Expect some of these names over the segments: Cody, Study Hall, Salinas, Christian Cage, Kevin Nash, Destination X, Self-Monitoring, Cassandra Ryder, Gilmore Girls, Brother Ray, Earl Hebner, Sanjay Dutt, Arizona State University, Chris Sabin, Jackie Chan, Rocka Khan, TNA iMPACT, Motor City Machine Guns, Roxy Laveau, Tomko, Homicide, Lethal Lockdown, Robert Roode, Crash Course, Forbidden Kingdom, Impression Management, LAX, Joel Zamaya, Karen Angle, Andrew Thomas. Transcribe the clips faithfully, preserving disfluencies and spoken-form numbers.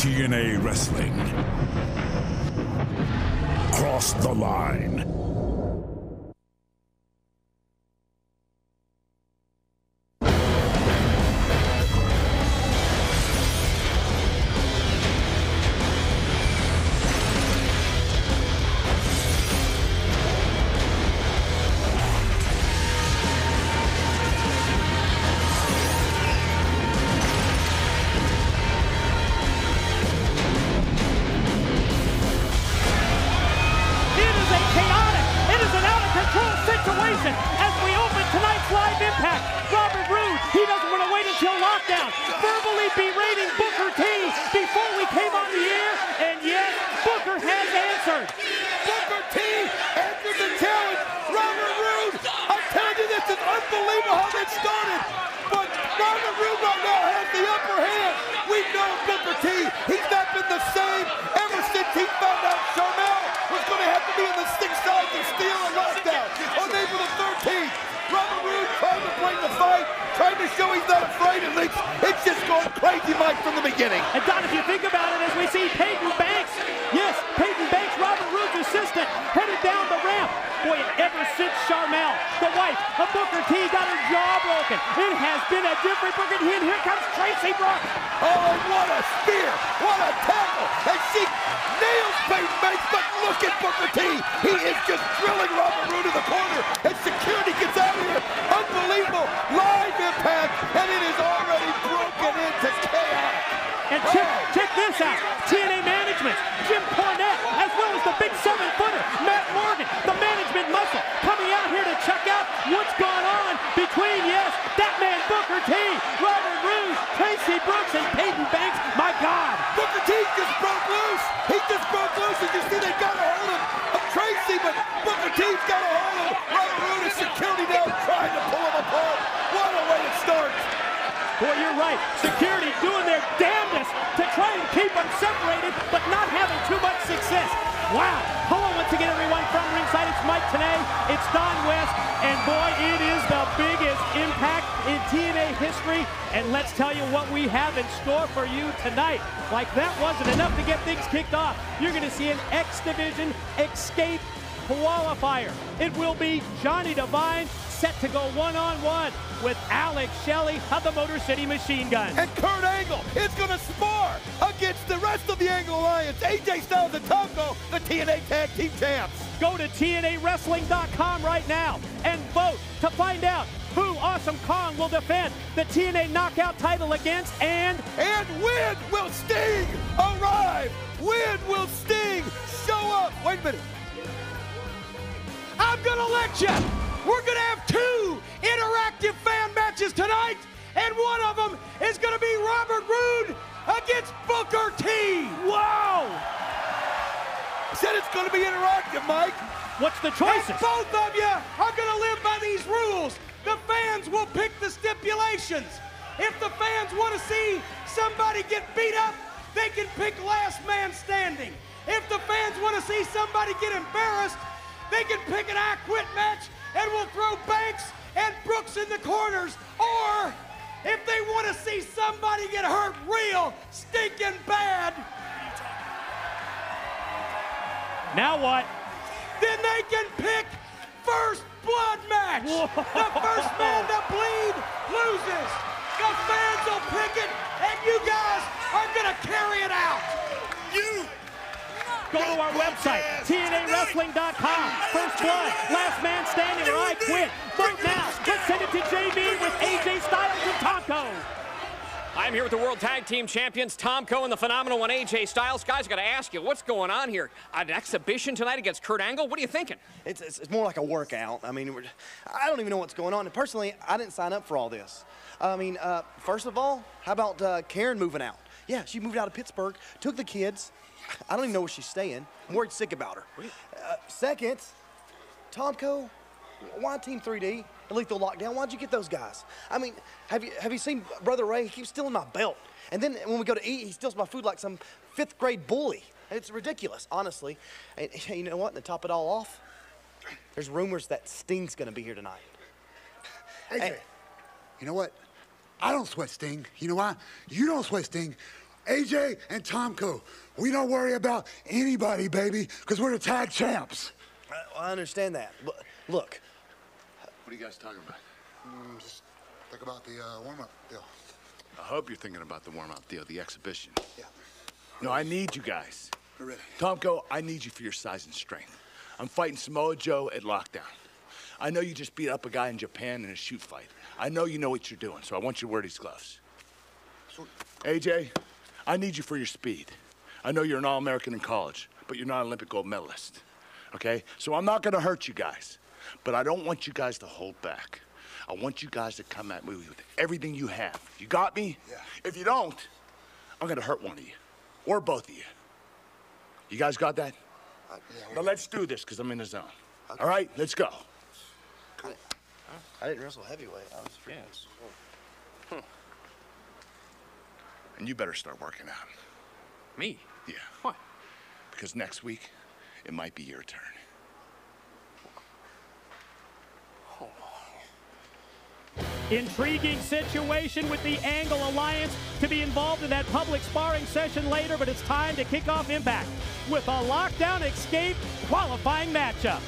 T N A Wrestling. Cross the line. Johnny Devine set to go one-on-one with Alex Shelley of the Motor City Machine Gun. And Kurt Angle is going to spar against the rest of the Angle Alliance. A J Styles and Tomko, the T N A Tag Team Champs. Go to T N A wrestling dot com right now and vote to find out who Awesome Kong will defend the T N A Knockout title against, and... And when will Sting arrive? When will Sting show up? Wait a minute. I'm gonna let you. We're gonna have two interactive fan matches tonight, and one of them is gonna be Robert Roode against Booker T. Wow! I said it's gonna be interactive, Mike. What's the choices? And both of you are gonna live by these rules. The fans will pick the stipulations. If the fans want to see somebody get beat up, they can pick last man standing. If the fans want to see somebody get embarrassed, they can pick an I Quit match, and we'll throw Banks and Brooks in the corners. Or, if they want to see somebody get hurt real stinking bad, now what? Then they can pick First Blood match. Whoa. The first man to bleed loses. The fans will pick it, and you guys are going to carry it out. You. Go to our website, T N A wrestling dot com. First Blood, Last Man Standing, or I Quit. Vote now. Let's send it to J B with A J Styles and Tomko. I'm here with the World Tag Team Champions, Tomko and the Phenomenal One, A J Styles. Guys, I got to ask you, what's going on here? An exhibition tonight against Kurt Angle? What are you thinking? It's, it's, it's more like a workout. I mean, we're, I don't even know what's going on. And personally, I didn't sign up for all this. I mean, uh, first of all, how about uh, Karen moving out? Yeah, she moved out of Pittsburgh, took the kids. I don't even know where she's staying. I'm worried sick about her. Uh, second, Tomko, why Team three D and Lethal Lockdown? Why'd you get those guys? I mean, have you have you seen Brother Ray? He keeps stealing my belt. And then when we go to eat, he steals my food like some fifth grade bully. It's ridiculous, honestly. And you know what? To top it all off, there's rumors that Sting's gonna be here tonight. Hey, and, you know what? I don't sweat Sting. You know why? You don't sweat Sting. A J and Tomko, we don't worry about anybody, baby, because we're the tag champs. I, I understand that, but look. What are you guys talking about? Mm, just think about the uh, warm-up deal. I hope you're thinking about the warm-up deal, the exhibition. Yeah. No, I need you guys. We're ready. Tomko, I need you for your size and strength. I'm fighting Samoa Joe at Lockdown. I know you just beat up a guy in Japan in a shoot fight. I know you know what you're doing, so I want you to wear these gloves. Sweet. A J, I need you for your speed. I know you're an All-American in college, but you're not an Olympic gold medalist, okay? So I'm not gonna hurt you guys, but I don't want you guys to hold back. I want you guys to come at me with everything you have. You got me? Yeah. If you don't, I'm gonna hurt one of you, or both of you. You guys got that? Uh, yeah, now let's do this, because I'm in the zone. Okay. All right, let's go. Cool. I didn't wrestle heavyweight. I was freaking. Yes. Cool. Huh. And you better start working out. Me? Yeah. Why? Because next week, it might be your turn. Intriguing situation with the Angle Alliance to be involved in that public sparring session later, but it's time to kick off Impact with a Lockdown Escape qualifying matchup.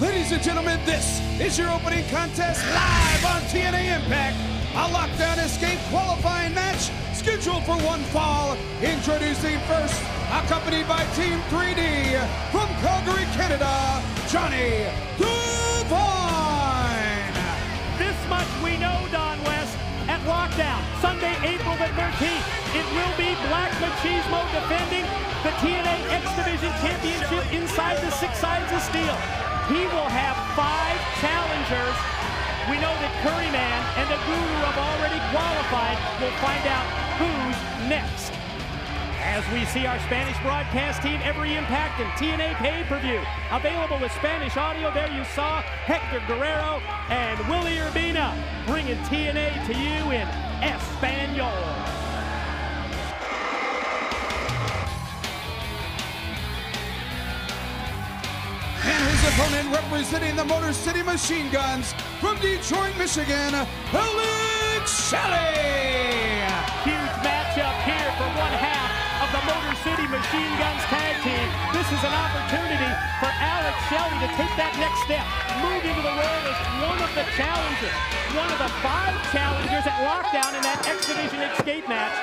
Ladies and gentlemen, this is your opening contest live on T N A Impact. A Lockdown Escape qualifying match scheduled for one fall. Introducing first, accompanied by Team three D from Calgary, Canada, Johnny Devine. This much we know, Don West, at Lockdown, Sunday, April the thirteenth, it will be Black Machismo defending the T N A X Division Championship inside the Six Sides of Steel. He will have five challengers. We know that Curryman and the Guru have already qualified. We'll find out who's next. As we see our Spanish broadcast team, every Impact and T N A pay-per-view. Available with Spanish audio, there you saw Hector Guerrero and Willie Urbina bringing T N A to you in Espanol. And his opponent, representing the Motor City Machine Guns from Detroit, Michigan, Alex Shelley. Huge matchup here for one half of the Motor City Machine Guns tag team. This is an opportunity for Alex Shelley to take that next step, move into the role as one of the challengers, one of the five challengers at Lockdown in that X Division Escape match.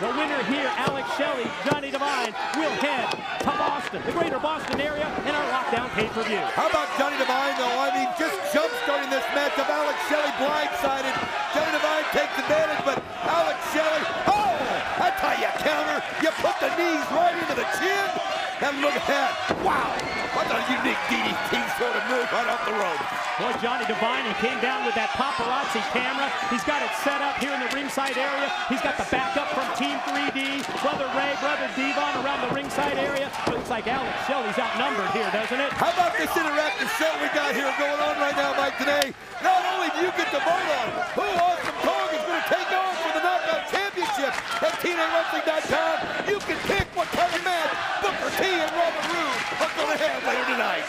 The winner here, Alex Shelley, Johnny Devine, will head to Boston, the greater Boston area, in our Lockdown pay-per-view. How about Johnny Devine, though? I mean, just jump-starting this matchup. Alex Shelley blindsided. Johnny Devine takes advantage, but Alex Shelley, oh! That's how you counter. You put the knees right into the chin. And look at that. Wow! What a unique D D T sort of move right off the road. Boy, Johnny Devine, he came down with that paparazzi camera. He's got it set up here in the ringside area. He's got the backup from Team three D, Brother Ray, Brother Devon around the ringside area. Looks like Alex Shelley's outnumbered here, doesn't it? How about this interactive show we got here going on right now, Mike, today? Not only do you get to vote on who Awesome Kong is going to take on for the Knockout Championship at T N A wrestling dot com, you can pick what kind of match Booker T and Robert Roode are going to have later tonight.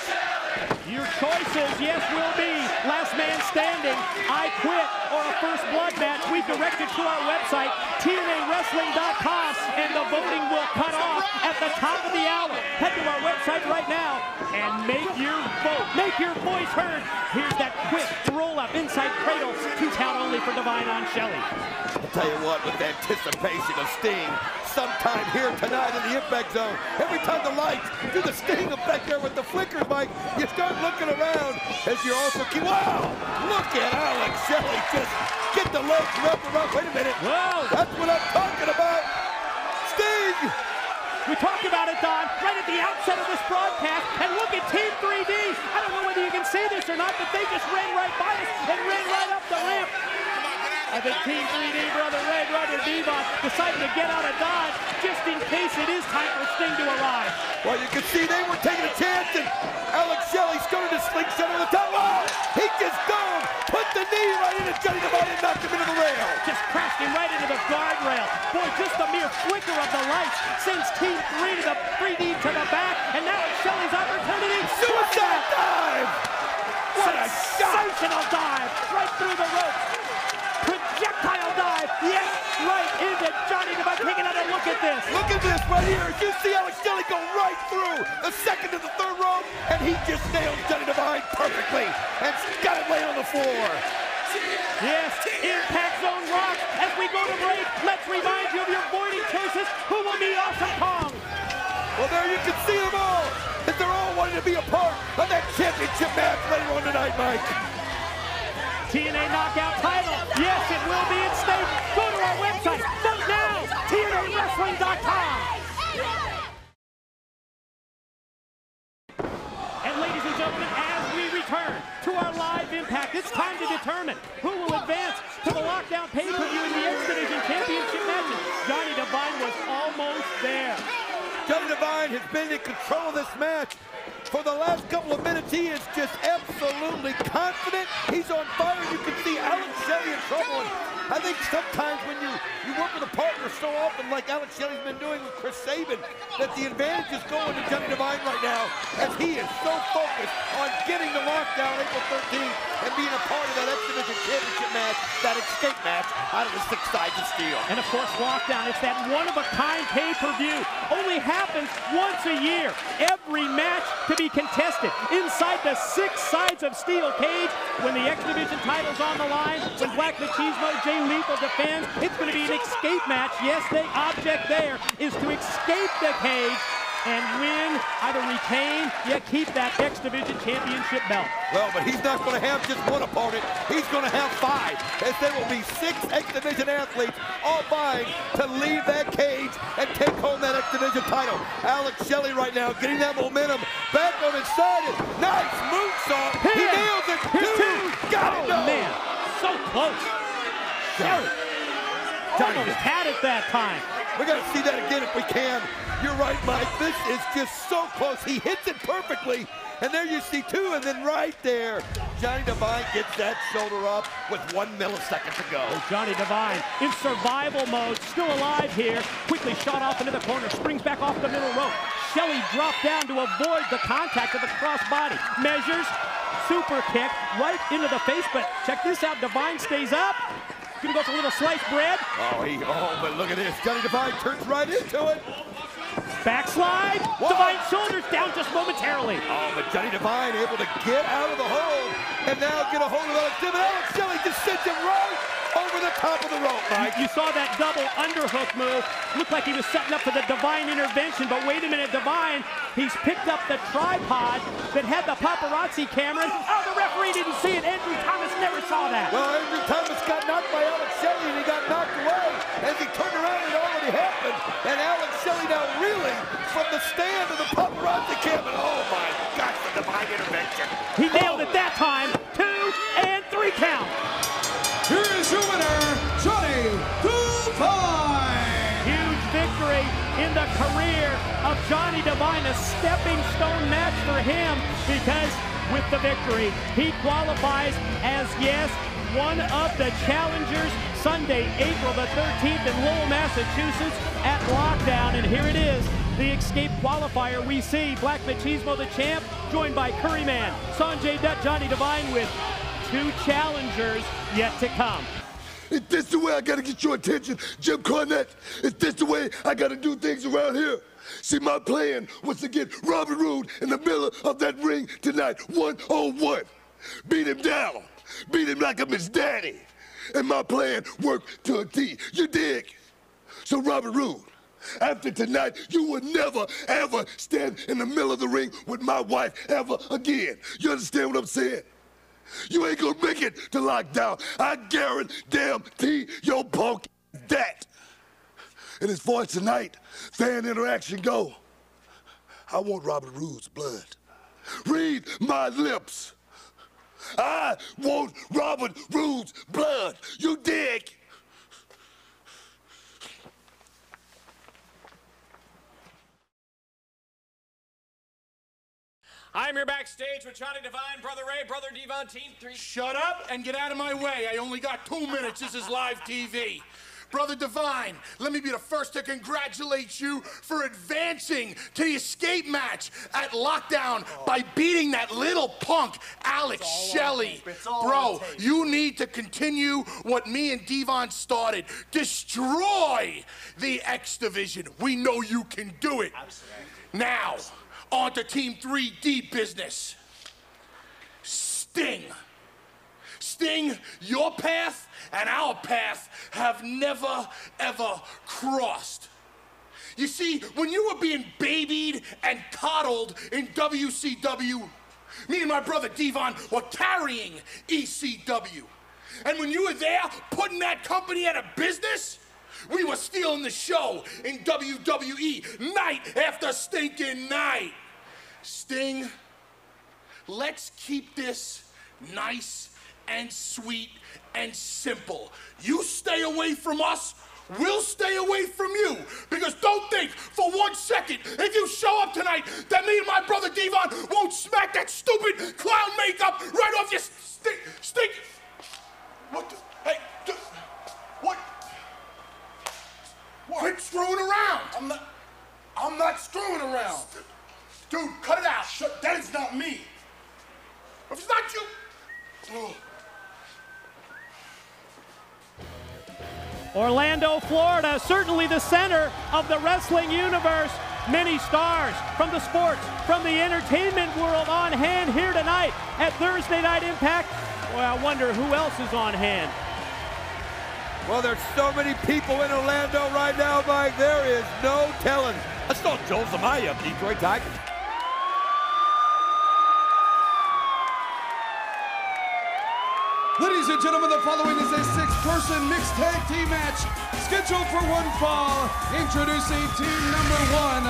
Your choices, yes, will be last man standing, I quit, or a first blood match. We've directed to our website, T N A wrestling dot com, and the voting will cut off at the top of the hour. Head to our website right now and make your vote, make your voice heard. Here's that quick roll-up inside cradle, two count only for Devine on Shelley. I'll tell you what, with the anticipation of Sting, sometime here tonight in the Impact Zone, every time the lights do the Sting effect there with the flickers, Mike, you start looking around as you're also keep. Wow! Look at Alex Shelley just get the legs wrapped around. Wait a minute. Whoa! That's what I'm talking about. Sting! We talked about it, Don, right at the outset of this broadcast. And look at Team three D. I don't know whether you can see this or not, but they just ran right by us and ran right up the ramp. I think Team three D, Brother Ray, Brother Devon, decided to get out of Dodge just in case it is time for Sting to arrive. Well, you can see they were taking a chance, and Alex Shelley started to slingshot on the top. Oh, he just gone, put the knee right into Johnny Devine and knocked him into the rail. Just crashed him right into the guardrail. Boy, just a mere flicker of the lights sends Team three D to the, three D to the back, and now it's Shelley's opportunity. Suicide dive! What a sensational dive through the ropes. Projectile dive, yes, right into Johnny Devine. Taking another look at this. Look at this right here. You see Alex Shelley go right through the second to the third rope, and he just nails Johnny Devine perfectly. And got it laid on the floor. Yes, Impact Zone rocks. As we go to break, let's remind you of your voiding choices. Who will be Awesome Kong? Well, there you can see them all. That they're all wanting to be a part of that championship match later on tonight, Mike. T N A Knockout title. Yes, it will be at stake. Go to our website. Vote now. T N A wrestling dot com. And ladies and gentlemen, as we return to our live Impact, it's time to determine who will advance to the Lockdown pay-per-view in the X Division Championship matches. Johnny Devine was almost there. Johnny Devine has been in control of this match for the last couple of minutes. He is just absolutely confident. He's on fire. You can see Alex Shelley in trouble. I think sometimes when you, you work with a partner so often, like Alex Shelley's been doing with Chris Sabin, that the advantage is going to Johnny Devine right now, as he is so focused on getting the Lockdown April thirteenth and being a part of that X Division Championship match, that escape match out of the Six Sides of Steel. And of course, Lockdown, it's that one-of-a-kind pay-per-view. Only happens once a year. Every match to be contested inside the Six Sides of Steel cage. When the X Division title's on the line, when Black Machismo, Jay Lethal defends, it's going to be an escape match. Yes, the object there is to escape the cage and win, either retain, yet keep that X Division Championship belt. Well, but he's not going to have just one opponent. He's going to have five, as there will be six X Division athletes all vying to leave that cage and take home that X Division title. Alex Shelley right now getting that momentum back on his side. Nice moonsault. Hit. He nails it. Two. two. Got oh, it. Oh, man. So close. Shelley. Almost had it that time. We're going to see that again if we can. You're right, Mike. This is just so close. He hits it perfectly. And there you see two, and then right there, Johnny Devine gets that shoulder up with one millisecond to go. Oh, Johnny Devine in survival mode, still alive here. Quickly shot off into the corner, springs back off the middle rope. Shelley dropped down to avoid the contact of the crossbody. Measures, super kick right into the face, but check this out, Devine stays up. Gonna go for a little sliced bread. Oh, he, oh, but look at this. Johnny Devine turns right into it. Backslide. Whoa. Devine's shoulders down just momentarily. Oh, but Johnny Devine able to get out of the hole and now get a hold of Alex Shelley. Alex Shelley just sends him right over the top of the rope, Mike. You, you saw that double underhook move. Looked like he was setting up for the Devine intervention, but wait a minute, Devine, he's picked up the tripod that had the paparazzi camera. Oh, the referee didn't see it. Andrew Thomas never saw that. Well, Andrew Thomas got knocked by Alex Shelley, and he got knocked away. As he turned around, it already happened. And Alex Shelley now reeling from the stand of the paparazzi camera. Oh, my gosh, the Divine intervention. He nailed it that time. Two and three count. Here is your winner, Johnny Devine. Huge victory in the career of Johnny Devine. A stepping stone match for him, because with the victory, he qualifies as, yes, one of the challengers Sunday, April the thirteenth in Lowell, Massachusetts at Lockdown. And here it is, the escape qualifier. We see Black Machismo, the champ, joined by Curryman, Sanjay Dutt, Johnny Devine, with two challengers yet to come. Is this the way I gotta get your attention, Jim Cornette? Is this the way I gotta do things around here? See, my plan was to get Robert Roode in the middle of that ring tonight, one on one. Beat him down, beat him like I'm his daddy. And my plan worked to a T, you dig? So Robert Roode, after tonight, you will never, ever stand in the middle of the ring with my wife ever again. You understand what I'm saying? You ain't gonna make it to Lockdown. I guarantee your punk that. And as far as tonight, fan interaction go, I want Robert Roode's blood. Read my lips. I want Robert Roode's blood. You dig? I'm here backstage with Johnny Devine, Brother Ray, Brother Devon, Team three D. Shut up and get out of my way. I only got two minutes. This is live T V. Brother Devine, let me be the first to congratulate you for advancing to the escape match at Lockdown oh. by beating that little punk, Alex Shelley. Bro, you need to continue what me and Devon started. Destroy the X Division. We know you can do it. Absolutely. Now, on to Team three D business. Sting. Sting, your path and our path have never, ever crossed. You see, when you were being babied and coddled in W C W, me and my brother Devon were carrying E C W. And when you were there putting that company out of business, we were stealing the show in W W E night after stinking night. Sting, let's keep this nice and sweet and simple. You stay away from us, we'll stay away from you. Because don't think for one second, if you show up tonight, that me and my brother Devon won't smack that stupid clown makeup right off your stink, stink. What the, hey, the, what? What? Quit screwing around. I'm not, I'm not screwing around. Dude, cut it out. Shut, that is not me. If it's not you, ugh. Orlando, Florida, certainly the center of the wrestling universe. Many stars from the sports, from the entertainment world on hand here tonight at Thursday Night Impact. Well, I wonder who else is on hand. Well, there's so many people in Orlando right now, Mike. There is no telling. Let's not Joel Zamaya of Detroit Tigers. Ladies and gentlemen, the following is a six-person mixed tag team match scheduled for one fall. Introducing team number one,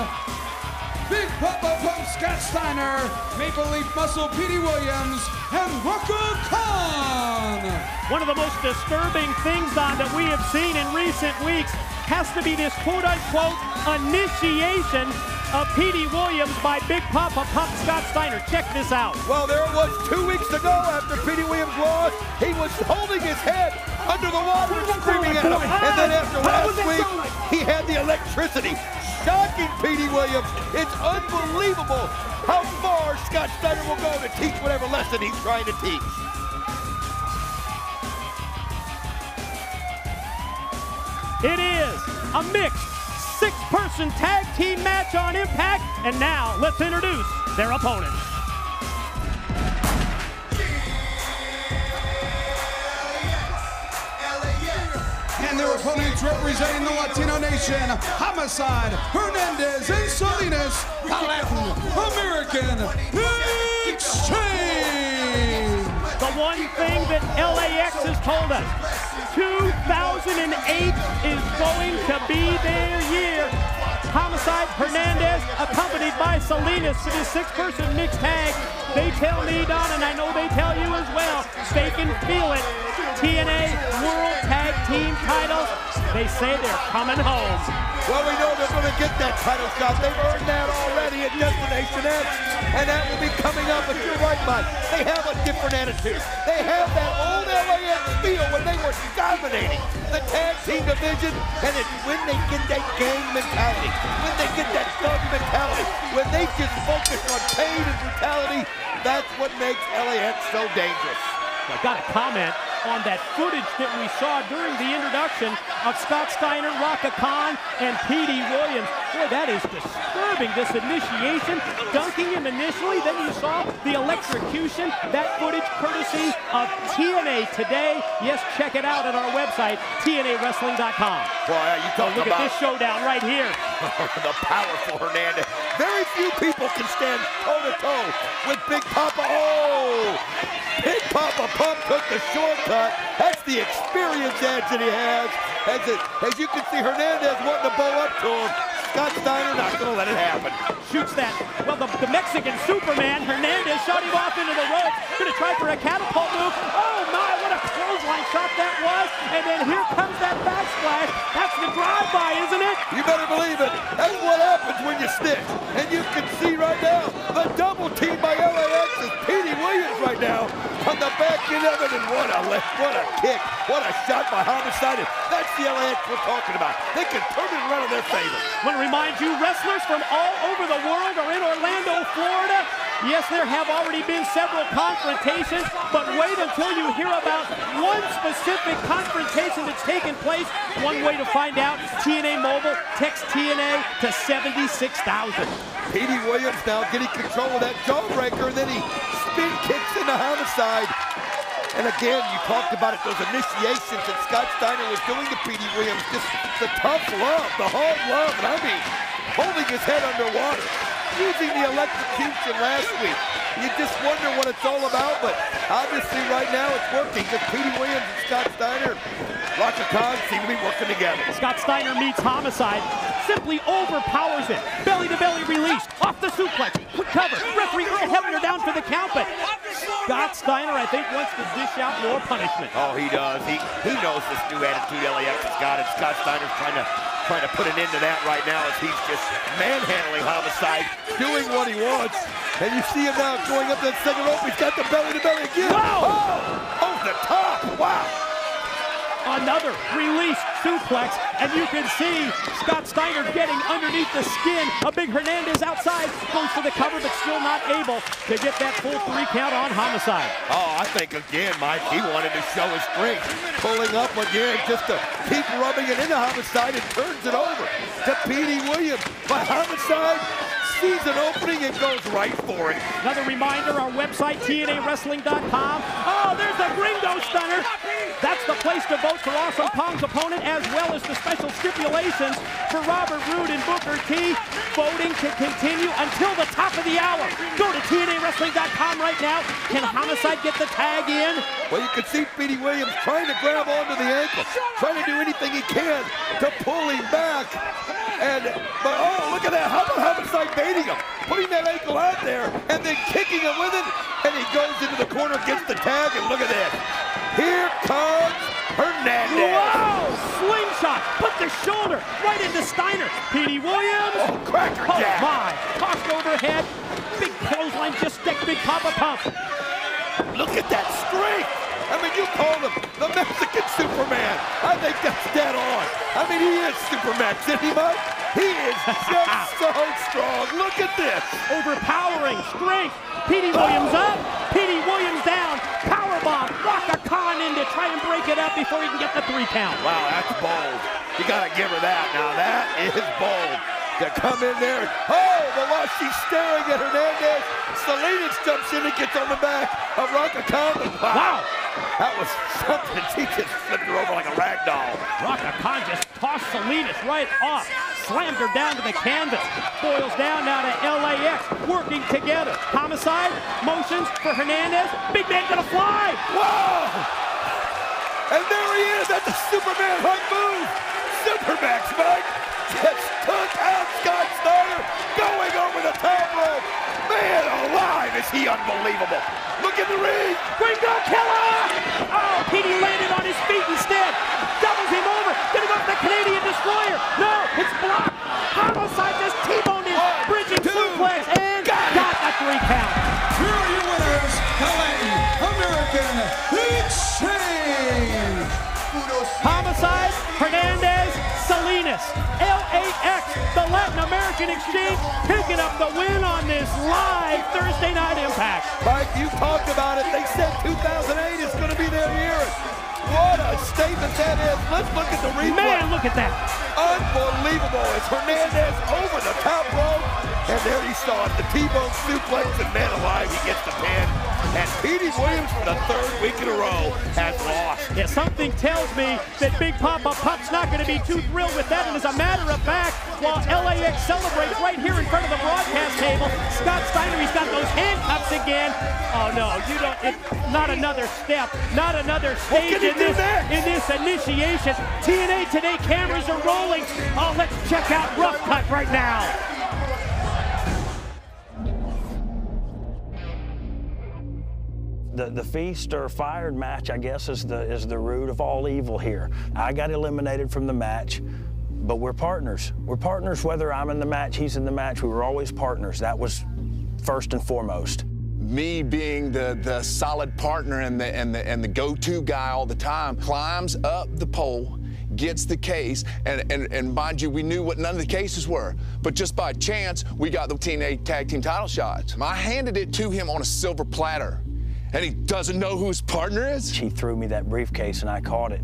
Big Papa Pump Scott Steiner, Maple Leaf Muscle Petey Williams, and Rocka Khan. One of the most disturbing things on that we have seen in recent weeks has to be this quote-unquote initiation of Petey Williams by Big Papa Pump Scott Steiner. Check this out. Well, there it was two weeks ago after Petey Williams lost. He was holding his head under the water, screaming at him. And then after last week, he had the electricity shocking Petey Williams. It's unbelievable how far Scott Steiner will go to teach whatever lesson he's trying to teach. It is a mixed six-person tag team match on Impact. And now, let's introduce their opponents. And their opponents representing the Latino nation, Homicide, Hernandez, and Salinas, a Latin American Exchange. The one thing that L A X has told us, two thousand eight is going to be their year. Homicide, Hernandez, accompanied by Salinas for this six-person mixed tag. They tell me, Don, and I know they tell you as well, they can feel it. T N A World Tag Team titles, they say they're coming home. Well, we know they're going to get that title shot. They've earned that already at Destination X, and that will be coming up. But you're right, Mike. They have a different attitude. They have that old L A X feel when they were dominating the tag team division, and it's when they get that gang mentality, when they get that thug mentality, when they just focus on pain and brutality, that's what makes L A X so dangerous. I got a comment on that footage that we saw during the introduction of Scott Steiner, Rocka Khan, and Petey Williams. Boy, that is disturbing, this initiation, dunking him initially, then you saw the electrocution. That footage courtesy of T N A Today. Yes, check it out at our website, T N A wrestling dot com. Well, you talking oh, look about at this showdown right here. The powerful Hernandez. Very few people can stand toe-to-toe with Big Papa. Oh! Big Papa Pump took the shortcut. That's the experience edge that he has. As, it, as you can see, Hernandez wanting to bow up to him. Scott Steiner not going to let it happen. Shoots that. Well, the, the Mexican Superman, Hernandez, shot him off into the ropes. Going to try for a catapult move. Oh, my, what a clothesline shot that was. And then here comes that backsplash. That's the drive-by, isn't it? You better believe it. That's what happens when you stick. And you can see right now the double team by L A X is Petey Williams right now on the back end of it, and what a lift, what a kick, what a shot by Homicide. That's the L A X we're talking about. They can turn it around in their favor. Want to remind you, wrestlers from all over the world are in Orlando, Florida. Yes, there have already been several confrontations, but wait until you hear about one specific confrontation that's taken place. One way to find out, T N A Mobile, text T N A to seventy-six thousand. Petey Williams now getting control of that jawbreaker, then he spin kicks into Homicide. And again, you talked about it, those initiations that Scott Steiner was doing to Petey Williams, just the tough love, the hard love, and I mean, holding his head underwater. Using the electrocution last week. You just wonder what it's all about, but obviously right now it's working. Because Petey Williams and Scott Steiner, Rocka Khan seem to be working together. Scott Steiner meets Homicide, simply overpowers it. Belly to belly release, off the suplex, quick cover. Referee Earl Hebner down for the count, but Scott Steiner, I think, wants to dish out more punishment. Oh, he does. He he knows this new attitude L A X has got, and Scott Steiner's trying to trying to put an end to that right now as he's just manhandling Homicide, doing what he wants. And you see him now going up that second rope. He's got the belly to belly again. Wow! Oh, over the top, wow. Another release suplex, and you can see Scott Steiner getting underneath the skin. A big Hernandez outside, goes for the cover, but still not able to get that full three count on Homicide. Oh, I think again, Mike, he wanted to show his strength. Pulling up again just to keep rubbing it into Homicide and turns it over to Petey Williams. But Homicide sees an opening and goes right for it. Another reminder, our website, T N A wrestling dot com. Oh, there's the Gringo Stunner. That's the place to vote for Awesome Kong's opponent, as well as the special stipulations for Robert Roode and Booker T. Voting to continue until the top of the hour. Go to T N A wrestling dot com right now. Can Homicide get the tag in? Well, you can see Petey Williams trying to grab onto the ankle, trying to do anything he can to pull him back. And, but oh, look at that, how about Homicide baiting him, putting that ankle out there, and then kicking him with it, and he goes into the corner, gets the tag, and look at that. Here comes Hernandez. Wow, slingshot, put the shoulder right into Steiner. Petey Williams. Oh, cracker jack. Oh my, tossed overhead, big clothesline, just stick, big papa pump. Look at that strength. I mean, you call him the Mexican Superman. I think that's dead on. I mean, he is Superman, isn't he, Mike? He is just so strong. Look at this. Overpowering strength. Petey Williams up, Petey Williams down. Powerbomb, Rocka Khan in to try and break it up before he can get the three count. Wow, that's bold. You got to give her that. Now, that is bold. To come in there. Oh, but while she's staring at Hernandez, Salinas jumps in and gets on the back of Rocka Khan. Wow. wow. That was something. She just flipped her over like a rag doll. Rocka Khan just tossed Salinas right off, slammed her down to the canvas. Boils down now to L A X, working together. Homicide, motions for Hernandez. Big man gonna fly. Whoa! And there he is. That's a Superman hug move. Supermax, Mike. Just took out Scott Steiner, going over the top rope. Man alive, is he unbelievable. Look at the ring. Gringo killer! Oh, Petey landed on his feet instead. Doubles him over. Gonna go for the Canadian Destroyer. No, it's blocked. Homicide just T-boned him. One, bridging two, suplex and got, got a three count. Here are your winners, L A American Exchange. Homicide, Hernandez, Salinas, L A X, the Latin American Exchange, picking up the win on this live Thursday Night Impact. Mike, you talked about it. They said two thousand eight is going to be their year. What a statement that is. Let's look at the replay. Man, look at that. Unbelievable. It's Hernandez over the top rope. And there he saw it. The T-bone suplex, and man alive, he gets the pin. And Petey Williams, for the third week in a row, has lost. Yeah, something tells me that Big Papa Pup's not going to be too thrilled with that. And as a matter of fact, while L A X celebrates right here in front of the broadcast table, Scott Steiner, he's got those handcuffs again. Oh no, you don't. It, not another step, not another stage in this in this initiation. T N A Today cameras are rolling. Oh, let's check out Rough Cut right now. The, the feast or fired match, I guess, is the is the root of all evil here. I got eliminated from the match, but we're partners. We're partners whether I'm in the match, he's in the match. We were always partners. That was first and foremost. me being the, the solid partner and the, and the, and the go-to guy all the time, climbs up the pole, gets the case, and, and, and mind you, we knew what none of the cases were, but just by chance, we got the T N A tag team title shots. I handed it to him on a silver platter, and he doesn't know who his partner is? She threw me that briefcase, and I caught it,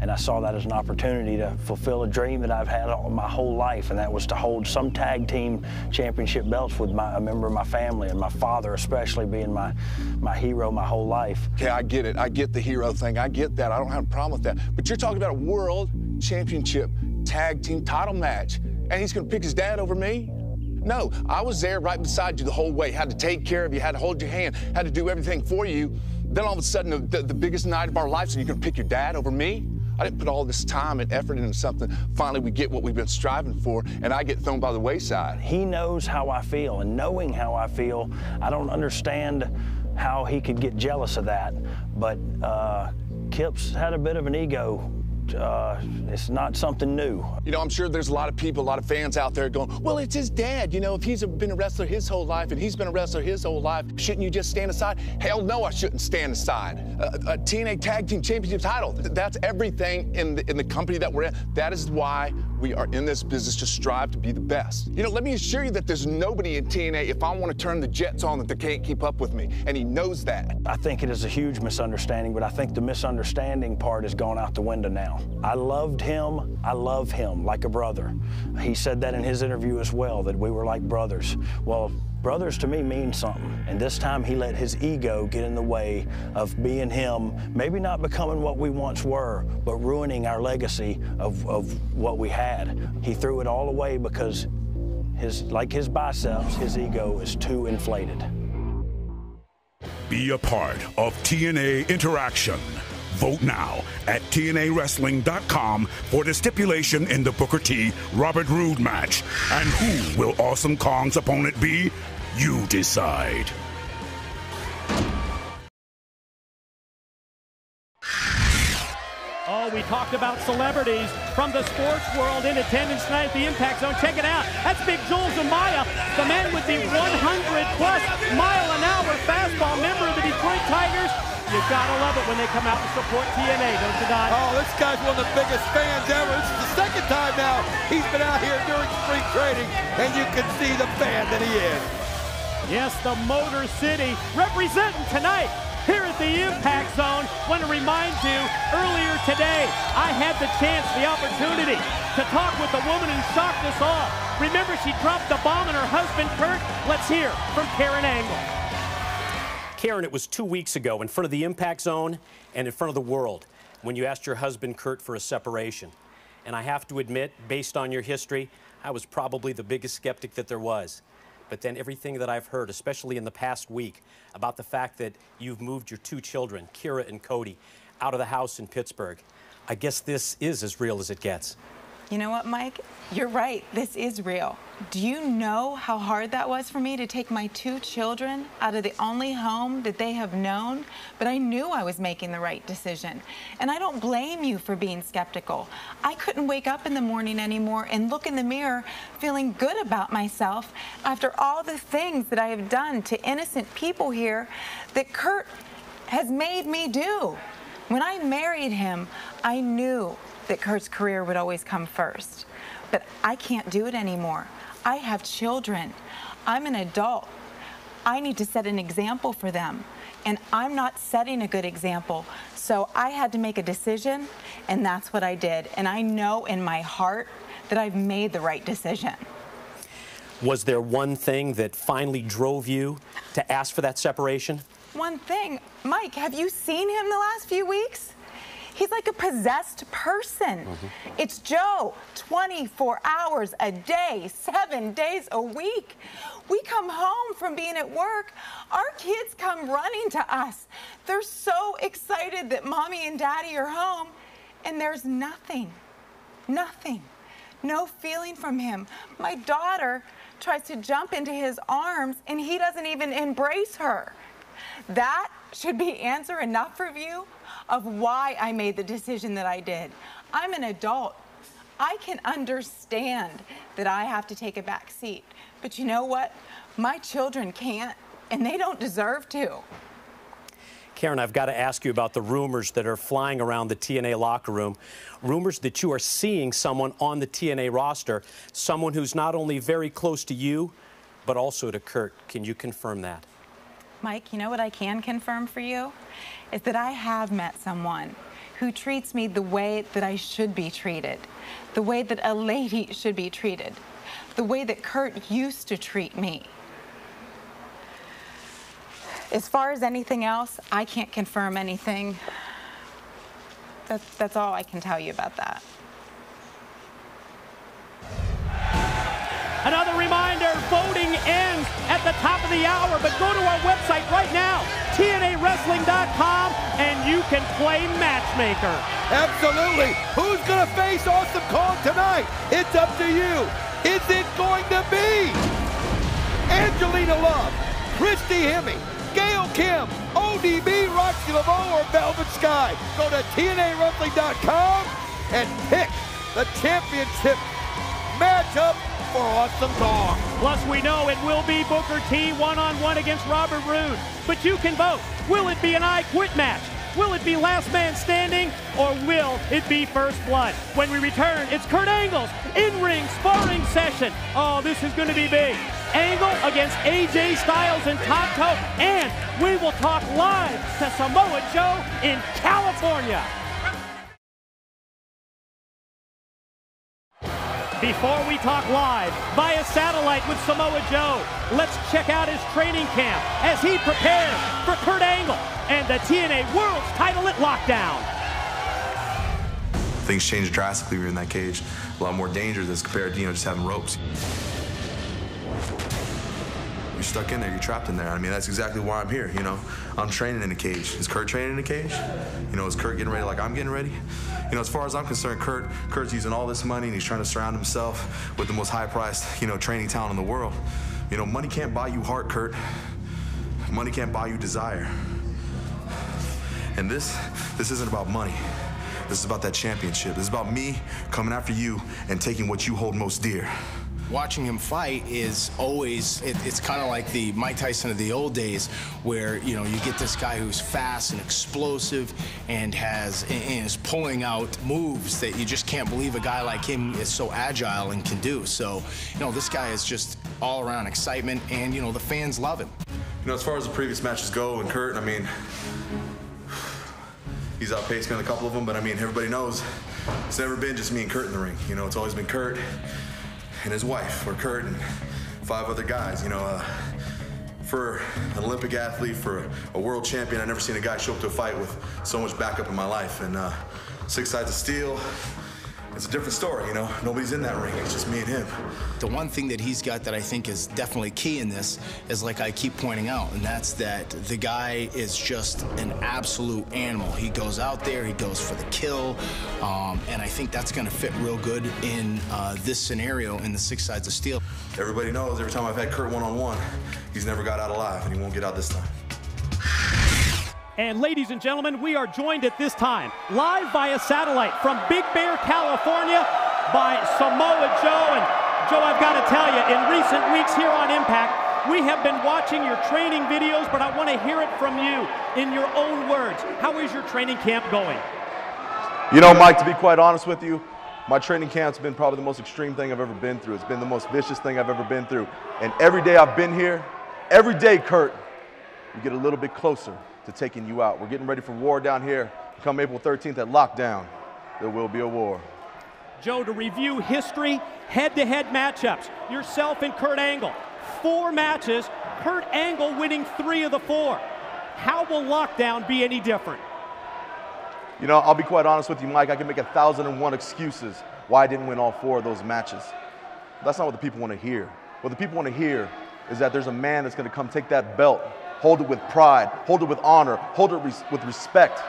and I saw that as an opportunity to fulfill a dream that I've had all my whole life, and that was to hold some tag team championship belts with my, a member of my family, and my father especially being my, my hero my whole life. Okay, I get it. I get the hero thing. I get that. I don't have a problem with that. But you're talking about a world championship tag team title match, and he's going to pick his dad over me? No, I was there right beside you the whole way, had to take care of you, had to hold your hand, had to do everything for you. Then all of a sudden, the, the, the biggest night of our lives, and you're gonna pick your dad over me? I didn't put all this time and effort into something. Finally, we get what we've been striving for, and I get thrown by the wayside. He knows how I feel, and knowing how I feel, I don't understand how he could get jealous of that, but uh, Kip's had a bit of an ego. Uh, it's not something new. You know, I'm sure there's a lot of people, a lot of fans out there going, well, it's his dad. You know, if he's been a wrestler his whole life and he's been a wrestler his whole life, shouldn't you just stand aside? Hell no, I shouldn't stand aside. A, a T N A Tag Team Championship title, that's everything in the, in the company that we're in. That is why we are in this business, to strive to be the best. You know, let me assure you that there's nobody in T N A, if I want to turn the jets on, that they can't keep up with me, and he knows that. I think it is a huge misunderstanding, but I think the misunderstanding part has gone out the window now. I loved him, I love him like a brother. He said that in his interview as well, that we were like brothers. Well, brothers to me mean something, and this time he let his ego get in the way of being him, maybe not becoming what we once were, but ruining our legacy of, of what we had. He threw it all away because, his, like his biceps, his ego is too inflated. Be a part of T N A Interaction. Vote now at T N A wrestling dot com for the stipulation in the Booker T. Robert Roode match. And who will Awesome Kong's opponent be? You decide. Oh, we talked about celebrities from the sports world in attendance tonight at the Impact Zone. Check it out. That's Big Jules Amaya, the man with the one hundred plus mile an hour fastball, member of the Detroit Tigers. You gotta love it when they come out to support T N A, don't you, Don? Oh, this guy's one of the biggest fans ever. This is the second time now he's been out here during spring training, and you can see the fan that he is. Yes, the Motor City representing tonight here at the Impact Zone. Want to remind you, earlier today, I had the chance, the opportunity to talk with the woman who shocked us all. Remember, she dropped the bomb on her husband, Kurt? Let's hear from Karen Angle. Karen, it was two weeks ago in front of the Impact Zone and in front of the world when you asked your husband, Kurt, for a separation. And I have to admit, based on your history, I was probably the biggest skeptic that there was. But then everything that I've heard, especially in the past week, about the fact that you've moved your two children, Kira and Cody, out of the house in Pittsburgh, I guess this is as real as it gets. You know what, Mike? You're right. This is real. Do you know how hard that was for me to take my two children out of the only home that they have known? But I knew I was making the right decision. And I don't blame you for being skeptical. I couldn't wake up in the morning anymore and look in the mirror feeling good about myself after all the things that I have done to innocent people here that Kurt has made me do. When I married him, I knew that Kurt's career would always come first. But I can't do it anymore. I have children. I'm an adult. I need to set an example for them. And I'm not setting a good example. So I had to make a decision, and that's what I did. And I know in my heart that I've made the right decision. Was there one thing that finally drove you to ask for that separation? One thing. Mike, have you seen him the last few weeks? He's like a possessed person. Mm-hmm. It's Joe, twenty-four hours a day, seven days a week. We come home from being at work, our kids come running to us. They're so excited that mommy and daddy are home, and there's nothing, nothing, no feeling from him. My daughter tries to jump into his arms, and he doesn't even embrace her. That should be answer enough for you of why I made the decision that I did. I'm an adult. I can understand that I have to take a back seat. But you know what? My children can't. and they don't deserve to. Karen, I've got to ask you about the rumors that are flying around the T N A locker room. Rumors that you are seeing someone on the T N A roster, someone who's not only very close to you, but also to Kurt. Can you confirm that? Mike, you know what I can confirm for you? Is that I have met someone who treats me the way that I should be treated, the way that a lady should be treated, the way that Kurt used to treat me. As far as anything else, I can't confirm anything. That's, that's all I can tell you about that. Another reminder, voting ends at the top of the hour, but go to our website right now, T N A wrestling dot com, and you can play matchmaker. Absolutely. Who's going to face Awesome Kong tonight? It's up to you. Is it going to be Angelina Love, Christy Hemme, Gail Kim, O D B, Roxy Laveau, or Velvet Sky? Go to T N A wrestling dot com and pick the championship matchup for Awesome Kong. Plus, we know it will be Booker T one-on-one against Robert Roode. But you can vote. Will it be an I Quit match? Will it be Last Man Standing? Or will it be First Blood? When we return, it's Kurt Angle's in-ring sparring session. Oh, this is going to be big. Angle against A J Styles and Tomko. And we will talk live to Samoa Joe in California. Before we talk live via satellite with Samoa Joe, let's check out his training camp as he prepares for Kurt Angle and the T N A World's title at Lockdown. Things changed drastically. We were in that cage. A lot more dangerous as compared to, you know, just having ropes. You're stuck in there. You're trapped in there. I mean, that's exactly why I'm here, you know. I'm training in a cage. Is Kurt training in a cage? You know, is Kurt getting ready like I'm getting ready? You know, as far as I'm concerned, Kurt, Kurt's using all this money and he's trying to surround himself with the most high-priced, you know, training talent in the world. You know, money can't buy you heart, Kurt. Money can't buy you desire. And this, this isn't about money. This is about that championship. This is about me coming after you and taking what you hold most dear. Watching him fight is always, it, it's kind of like the Mike Tyson of the old days where, you know, you get this guy who's fast and explosive and has, and is pulling out moves that you just can't believe a guy like him is so agile and can do. So, you know, this guy is just all around excitement and, you know, the fans love him. You know, as far as the previous matches go and Kurt, I mean, he's outpaced me on a couple of them, but I mean, everybody knows it's never been just me and Kurt in the ring. You know, it's always been Kurt and his wife, or Kurt and five other guys. You know, uh, for an Olympic athlete, for a world champion, I've never seen a guy show up to a fight with so much backup in my life. And uh, Six Sides of Steel, it's a different story, you know? Nobody's in that ring, it's just me and him. The one thing that he's got that I think is definitely key in this is, like I keep pointing out, and that's that the guy is just an absolute animal. He goes out there, he goes for the kill, um, and I think that's gonna fit real good in uh, this scenario in the Six Sides of Steel. Everybody knows every time I've had Kurt one-on-one, he's never got out alive, and he won't get out this time. And ladies and gentlemen, we are joined at this time, live via satellite from Big Bear, California, by Samoa Joe. And Joe, I've got to tell you, in recent weeks here on Impact, we have been watching your training videos, but I want to hear it from you in your own words. How is your training camp going? You know, Mike, to be quite honest with you, my training camp's been probably the most extreme thing I've ever been through. It's been the most vicious thing I've ever been through. And every day I've been here, every day, Kurt, we get a little bit closer to taking you out. We're getting ready for war down here. Come April thirteenth at Lockdown, there will be a war. Joe, to review history, head-to-head matchups, yourself and Kurt Angle. Four matches, Kurt Angle winning three of the four. How will Lockdown be any different? You know, I'll be quite honest with you, Mike, I can make a thousand and one excuses why I didn't win all four of those matches. That's not what the people want to hear. What the people want to hear is that there's a man that's going to come take that belt, hold it with pride, hold it with honor, hold it res with respect,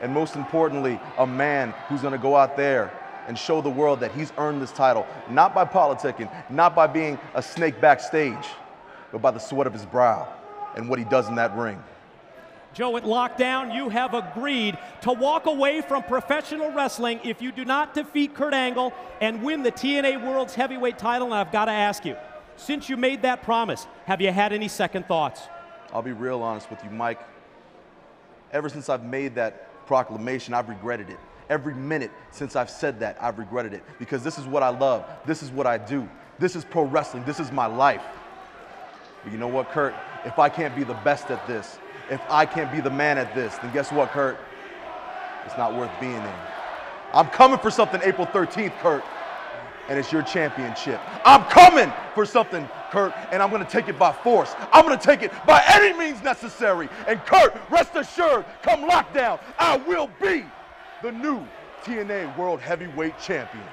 and most importantly, a man who's gonna go out there and show the world that he's earned this title, not by politicking, not by being a snake backstage, but by the sweat of his brow and what he does in that ring. Joe, at Lockdown, you have agreed to walk away from professional wrestling if you do not defeat Kurt Angle and win the T N A World's Heavyweight title, and I've gotta ask you, since you made that promise, have you had any second thoughts? I'll be real honest with you, Mike. Ever since I've made that proclamation, I've regretted it. Every minute since I've said that, I've regretted it, because this is what I love. This is what I do. This is pro wrestling. This is my life. But you know what, Kurt? If I can't be the best at this, if I can't be the man at this, then guess what, Kurt? It's not worth being in. I'm coming for something April thirteenth, Kurt, and it's your championship. I'm coming for something, Kurt, and I'm gonna take it by force. I'm gonna take it by any means necessary. And Kurt, rest assured, come lockdown, I will be the new T N A World Heavyweight Champion.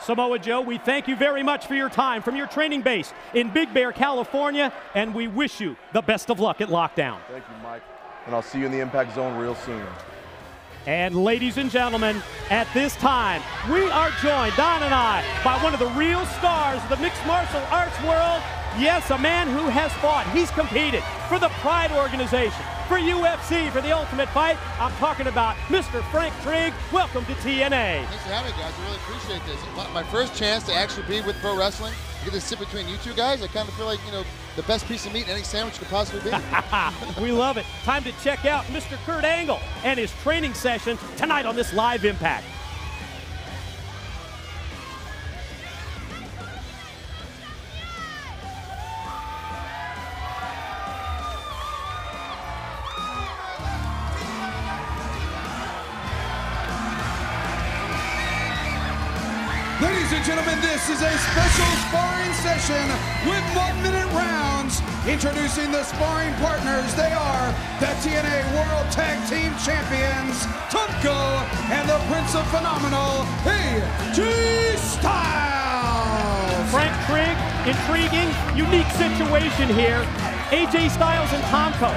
Samoa Joe, we thank you very much for your time from your training base in Big Bear, California, and we wish you the best of luck at Lockdown. Thank you, Mike, and I'll see you in the Impact Zone real soon. And ladies and gentlemen, at this time, we are joined, Don and I, by one of the real stars of the mixed martial arts world. Yes, a man who has fought. He's competed for the Pride organization, for U F C, for the Ultimate Fight. I'm talking about Mister Frank Trigg. Welcome to T N A. Thanks for having me, guys. I really appreciate this. My first chance to actually be with pro wrestling. Get to sit between you two guys. I kind of feel like, you know, the best piece of meat in any sandwich could possibly be. We love it. Time to check out Mister Kurt Angle and his training session tonight on this live Impact. Ladies and gentlemen, this is a special sparring session with one-minute rounds. Introducing the sparring partners, they are the T N A World Tag Team Champions, Tomko, and the Prince of Phenomenal, A J Styles. Frank Trigg, intriguing, unique situation here. A J Styles and Tomko,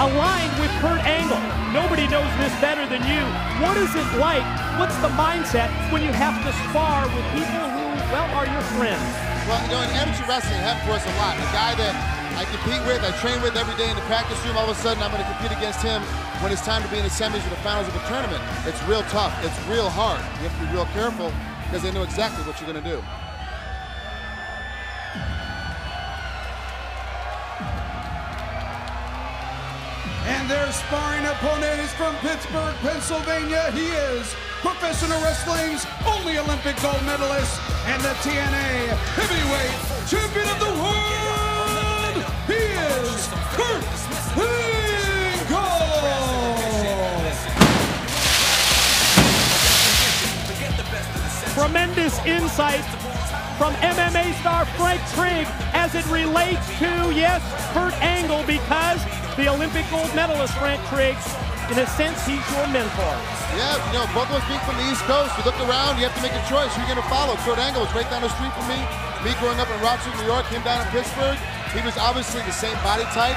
aligned with Kurt Angle. Nobody knows this better than you. What is it like? What's the mindset when you have to spar with people who, well, are your friends? Well, you know, in amateur wrestling, it happens to us a lot. A guy that I compete with, I train with every day in the practice room, all of a sudden I'm going to compete against him when it's time to be in the semis or the finals of a tournament. It's real tough. It's real hard. You have to be real careful because they know exactly what you're going to do. And their sparring opponent is from Pittsburgh, Pennsylvania. He is professional wrestling's only Olympic gold medalist and the T N A heavyweight champion of the world. He is Kurt Angle. Tremendous insight from M M A star Frank Trigg as it relates to, yes, Kurt Angle, because the Olympic gold medalist Frank Trigg, in a sense, he's your mentor. Yeah, you know, both of us being from the East Coast, you look around, you have to make a choice. Who are you going to follow? Kurt Angle was right down the street from me. Me growing up in Rochester, New York, him down in Pittsburgh. He was obviously the same body type.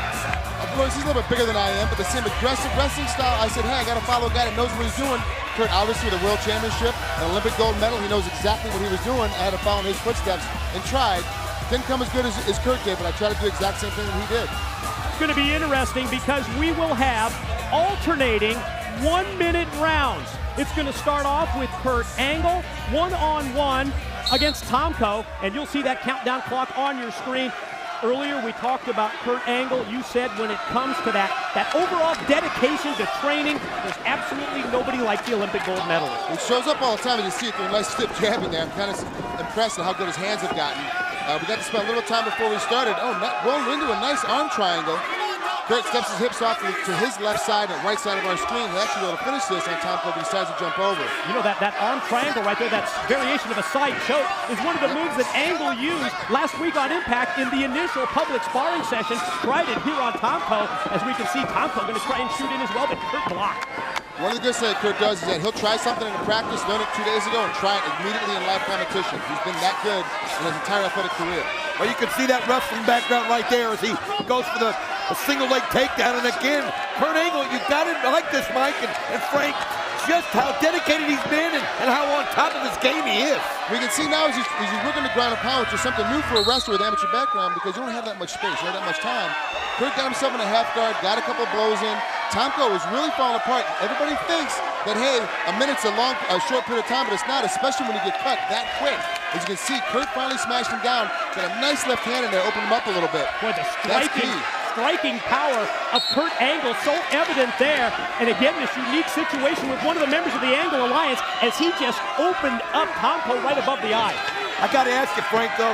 Of course, he's a little bit bigger than I am, but the same aggressive wrestling style. I said, hey, I got to follow a guy that knows what he's doing. Kurt, obviously, the world championship, an Olympic gold medal. He knows exactly what he was doing. I had to follow in his footsteps and tried. Didn't come as good as, as Kurt did, but I tried to do the exact same thing that he did. It's going to be interesting because we will have alternating one-minute rounds. It's going to start off with Kurt Angle, one-on-one against Tomko, and you'll see that countdown clock on your screen. Earlier, we talked about Kurt Angle. You said when it comes to that, that overall dedication to training, there's absolutely nobody like the Olympic gold medalist. It shows up all the time, and you see it through a nice stiff jab in there. I'm kind of impressed at how good his hands have gotten. Uh, we got to spend a little time before we started. Oh, rolled into a nice arm triangle. Kurt steps his hips off to his left side and right side of our screen. He'll actually be able to finish this on Tomko, but he decides to jump over. You know, that, that arm triangle right there, that variation of a side choke, is one of the moves that Angle used last week on Impact in the initial public sparring session. Tried it here on Tomko. As we can see, Tomko going to try and shoot in as well, but Kurt blocked. One of the good things that Kurt does is that he'll try something in practice, learn it two days ago, and try it immediately in live competition. He's been that good in his entire athletic career. Well, you can see that wrestling background right there as he goes for the a single leg takedown, and again, Kurt Angle, you got to like this, Mike, and, and Frank, just how dedicated he's been and, and how on top of his game he is. We can see now as he's, as he's working the ground and pound, which is something new for a wrestler with amateur background because you don't have that much space, you don't have that much time. Kurt got himself in a half guard, got a couple blows in. Tomko is really falling apart. Everybody thinks that, hey, a minute's a long, a short period of time, but it's not, especially when you get cut that quick. As you can see, Kurt finally smashed him down, got a nice left hand in there, opened him up a little bit. Boy, the striking. That's key. striking power of Kurt Angle so evident there. And again, this unique situation with one of the members of the Angle Alliance as he just opened up Tomko right above the eye. I gotta ask you, Frank, though.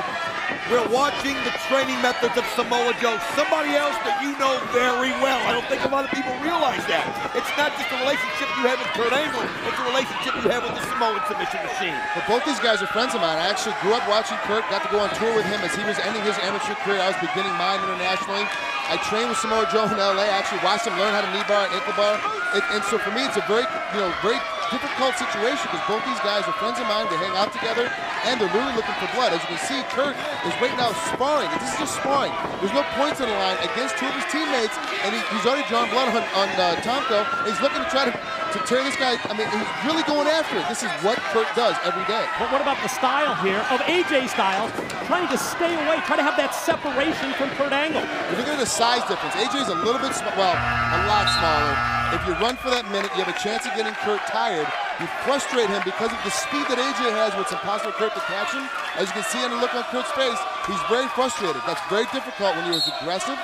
We're watching the training methods of Samoa Joe, somebody else that you know very well. I don't think a lot of people realize that. It's not just a relationship you have with Kurt Angle, it's a relationship you have with the Samoan submission machine. But both these guys are friends of mine. I actually grew up watching Kurt, got to go on tour with him as he was ending his amateur career. I was beginning mine internationally. I trained with Samoa Joe in L A. I actually watched him learn how to knee bar and ankle bar. It, and so for me, it's a very, you know, very difficult situation because both these guys are friends of mine. They hang out together, and they're really looking for blood. As you can see, Kurt is right now sparring. And this is just sparring. There's no points on the line against two of his teammates, and he, he's already drawn blood on, on uh, Tomko. He's looking to try to, to tear this guy. I mean, he's really going after it. This is what Kurt does every day. But what about the style here of A J Styles trying to stay away, trying to have that separation from Kurt Angle? If you look at the size difference, A J's a little bit, well, a lot smaller. If you run for that minute, you have a chance of getting Kurt tired. You frustrate him because of the speed that A J has where it's impossible for Kurt to catch him. As you can see on the look on Kurt's face, he's very frustrated. That's very difficult when you're as aggressive.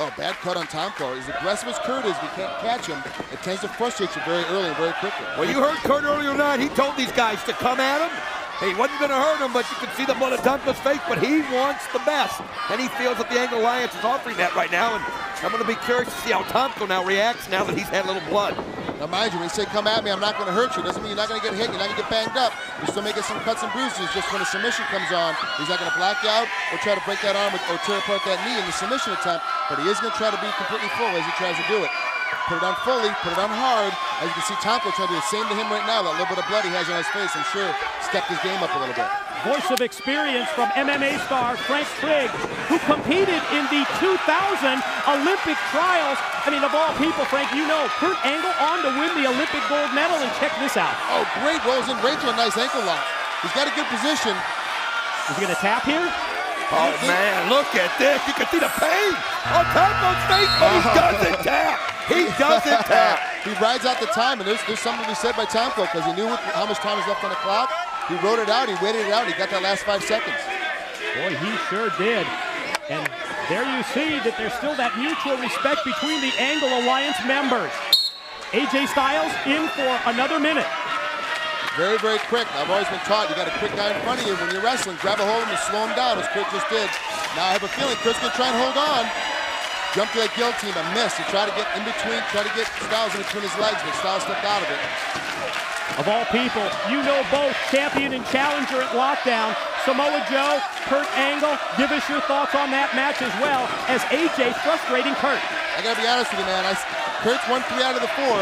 Oh, bad cut on Tomko. As aggressive as Kurt is, we can't catch him. It tends to frustrate you very early and very quickly. Well, you heard Kurt earlier tonight. He told these guys to come at him. He wasn't going to hurt him, but you can see the blood on Tomko's face, but he wants the best. And he feels that the Angle Alliance is offering that right now. And I'm going to be curious to see how Tomko now reacts now that he's had a little blood. Now, mind you, when you say come at me, I'm not going to hurt you. Doesn't mean you're not going to get hit, you're not going to get banged up. You're still making some cuts and bruises. Just when a submission comes on, he's not going to black you out or try to break that arm or tear apart that knee in the submission attempt. But he is going to try to be completely full as he tries to do it. Put it on fully, put it on hard. As you can see, Tomko trying to do the same to him right now. That little bit of blood he has on his face, I'm sure, stepped his game up a little bit. Voice of experience from M M A star Frank Trigg, who competed in the two thousand Olympic trials. I mean, of all people, Frank, you know, Kurt Angle on to win the Olympic gold medal, and check this out. Oh, great rolls in right to a nice ankle lock. He's got a good position. Is he gonna tap here? Oh, man, look at this. You can see the pain on Tomko's face, but he doesn't tap. He doesn't tap. He rides out the time, and there's, there's something to be said by Tomko because he knew how much time was left on the clock. He wrote it out. He waited it out. He got that last five seconds. Boy, he sure did. And there you see that there's still that mutual respect between the Angle Alliance members. A J Styles in for another minute. Very, very quick. I've always been taught you got a quick guy in front of you when you're wrestling. Grab a hold of him and slow him down, as Kurt just did. Now I have a feeling Kurt's going to try and hold on. Jump to that guillotine, but missed. He tried to get in between, tried to get Styles in between his legs, but Styles stepped out of it. Of all people, you know both champion and challenger at Lockdown. Samoa Joe, Kurt Angle, give us your thoughts on that match as well as A J frustrating Kurt. I got to be honest with you, man. I, Kurt's won three out of the four.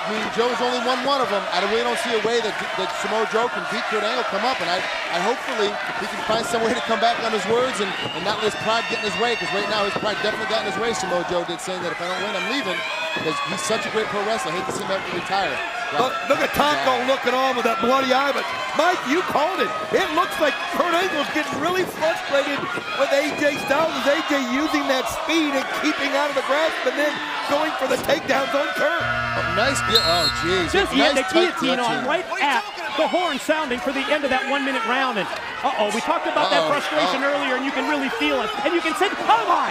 I mean, Joe's only won one of them. I really don't see a way that, that Samoa Joe can beat Kurt Angle come up, and I, I hopefully he can find some way to come back on his words and, and not let his pride get in his way, because right now his pride definitely got in his way. Samoa Joe did, saying that if I don't win, I'm leaving, because he's such a great pro wrestler. I hate to see him have to retire. Right. Look, look at Tomko looking on with that bloody eye, but Mike, you called it. It looks like Kurt Angle's getting really frustrated with A J Styles. A J using that speed and keeping out of the grasp, and then going for the takedowns on Kurt. Oh, nice, oh jeez. Just nice, the guillotine on right at the horn sounding for the end of that one-minute round. And uh-oh, we talked about uh-oh, that frustration uh-oh. earlier, and you can really feel it. And you can say, oh my.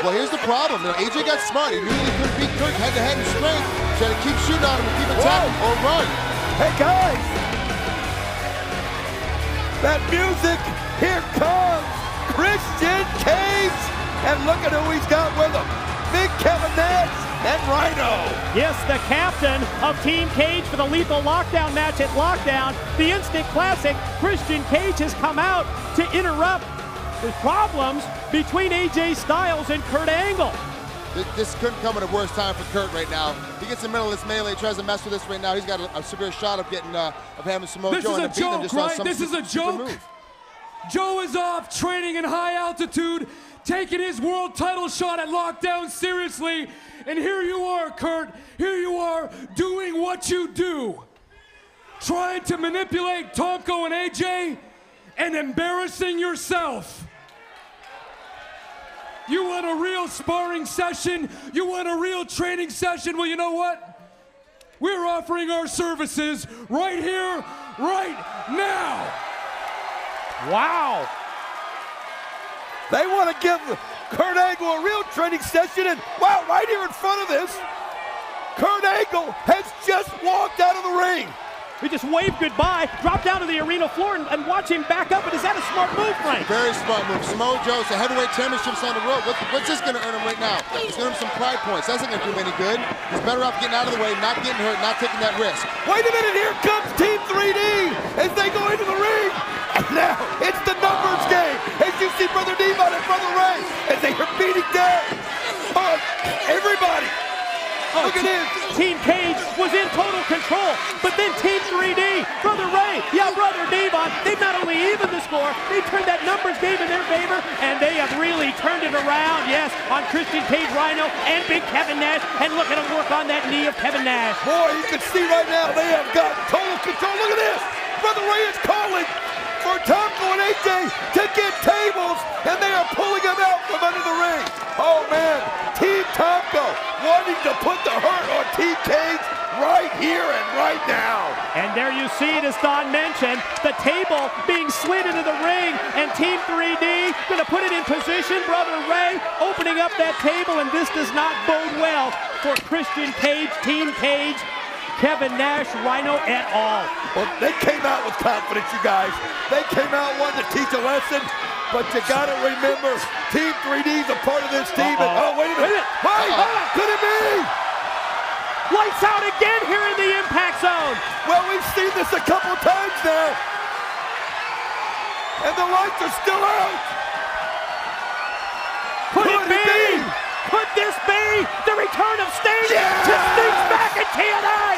Well, here's the problem. You know, A J got smart. He knew he couldn't beat Kurt head-to-head and straight. Try to keep shooting on him and keep attacking him or run. Hey, guys. That music, here comes Christian Cage. And look at who he's got with him. Big Kevin Nash and Rhino. Yes, the captain of Team Cage for the Lethal Lockdown match at Lockdown. The instant classic, Christian Cage has come out to interrupt the problems between A J Styles and Kurt Angle. This couldn't come at a worse time for Kurt right now. He gets in the middle of this melee, tries to mess with this right now. He's got a, a severe shot of getting, uh, of having Samoa Joe and beating him just on some super move. This is a joke, right? This is a joke. Joe is off training in high altitude, taking his world title shot at Lockdown seriously. And here you are, Kurt. Here you are doing what you do, trying to manipulate Tomko and A J and embarrassing yourself. You want a real sparring session? You want a real training session? Well, you know what? We're offering our services right here, right now. Wow. They want to give Kurt Angle, a real training session, and wow, right here in front of this, Kurt Angle has just walked out of the ring. He just waved goodbye, dropped down to the arena floor, and, and watch him back up. And is that a smart move, Frank? Very smart move. Samoa Joe's the heavyweight championship's on the road. What, what's this going to earn him right now? It's going to earn him some pride points. That's not going to do him any good. He's better off getting out of the way, not getting hurt, not taking that risk. Wait a minute. Here comes Team three D as they go into the ring. And now it's the numbers game. As you see Brother Devon and Brother Ray as they are beating down on everybody. Oh, look at him. Team Cage was in total control, but then Team three D, Brother Ray, yeah, Brother Devon, they've not only evened the score, they turned that numbers game in their favor, and they have really turned it around, yes, on Christian Cage, Rhino, and big Kevin Nash, and look at him work on that knee of Kevin Nash. Boy, you can see right now they have got total control. Look at this. Brother Ray is calling for Tomko and A J to get tables, and they are pulling them out from under the ring. Oh man, Team Tomko wanting to put the hurt on Team Cage right here and right now. And there you see it, as Don mentioned, the table being slid into the ring, and Team three D gonna put it in position. Brother Ray opening up that table, and this does not bode well for Christian Cage, Team Cage, Kevin Nash, Rhino, et al. Well, they came out with confidence, you guys. They came out wanting to teach a lesson, but you gotta remember, Team three D's a part of this team. Uh-oh. And, oh, wait a minute. Wait a minute. Wait, uh-oh. What could it be? Lights out again here in the impact zone. Well, we've seen this a couple times now. And the lights are still out. Could, could it, be? it be? Could this be the return of Sting? Yeah! To Sting's back at T N A.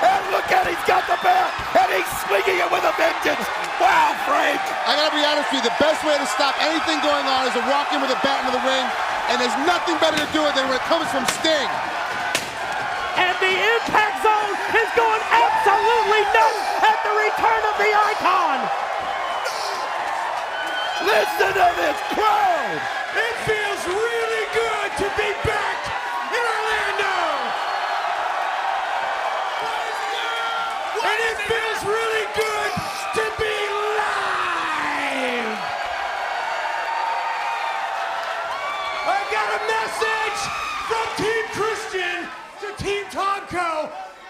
And look at, he's got the belt, and he's swinging it with a vengeance. Wow, Frank. I gotta be honest with you, the best way to stop anything going on is to walk in with a bat into the ring, and there's nothing better to do it than when it comes from Sting. And the impact zone is going absolutely nuts at the return of the icon. Listen to this crowd. It feels really good to be back.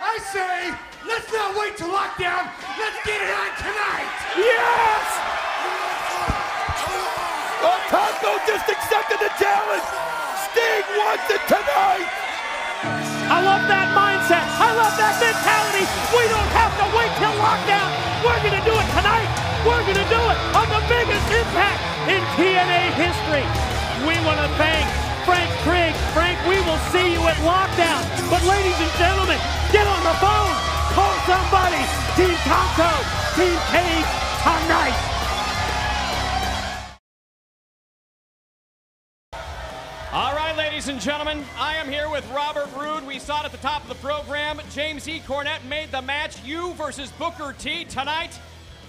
I say, let's not wait till lockdown. Let's get it on tonight. Yes! Oh, Tomko just accepted the challenge. Sting wants it tonight. I love that mindset. I love that mentality. We don't have to wait till lockdown. We're going to do it tonight. We're going to do it on the biggest impact in T N A history. We want to thank Frank Trigg. Frank, we will see you at Lockdown. But ladies and gentlemen, get on the phone. Call somebody. Team Tomko, Team Cage, tonight. All right, ladies and gentlemen, I am here with Robert Roode. We saw it at the top of the program. James E. Cornette made the match, you versus Booker T tonight.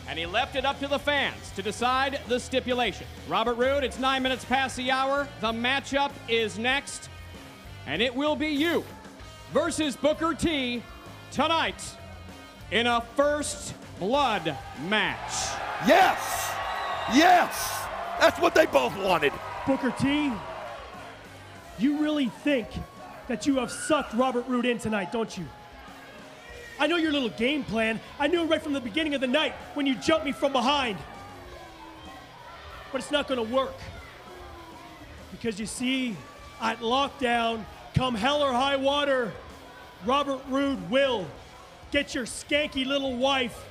And he left it up to the fans to decide the stipulation. Robert Roode, it's nine minutes past the hour. The matchup is next. And it will be you versus Booker T tonight in a first blood match. Yes! Yes! That's what they both wanted. Booker T, you really think that you have sucked Robert Roode in tonight, don't you? I know your little game plan. I knew it right from the beginning of the night when you jumped me from behind. But it's not gonna work. Because you see, at Lockdown, come hell or high water, Robert Roode will get your skanky little wife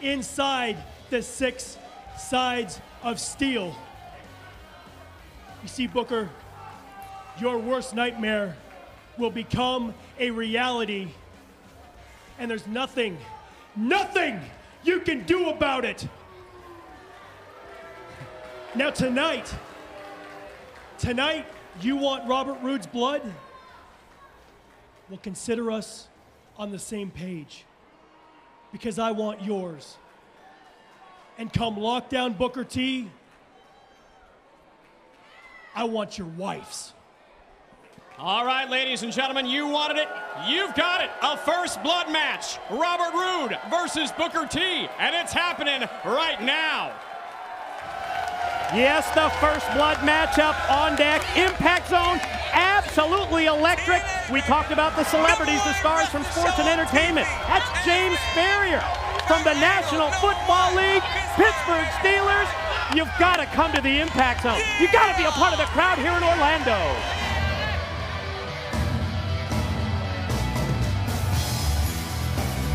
inside the Six Sides of Steel. You see, Booker, your worst nightmare will become a reality. And there's nothing, nothing you can do about it. Now tonight, tonight you want Robert Roode's blood? Well, consider us on the same page, because I want yours. And come Lockdown, Booker T, I want your wife's. All right, ladies and gentlemen, you wanted it, you've got it. A first blood match, Robert Roode versus Booker T, and it's happening right now. Yes, the first blood matchup on deck. Impact Zone, absolutely electric. We talked about the celebrities, the stars from sports and entertainment. That's James Ferrier from the National Football League, Pittsburgh Steelers. You've got to come to the Impact Zone. You've got to be a part of the crowd here in Orlando.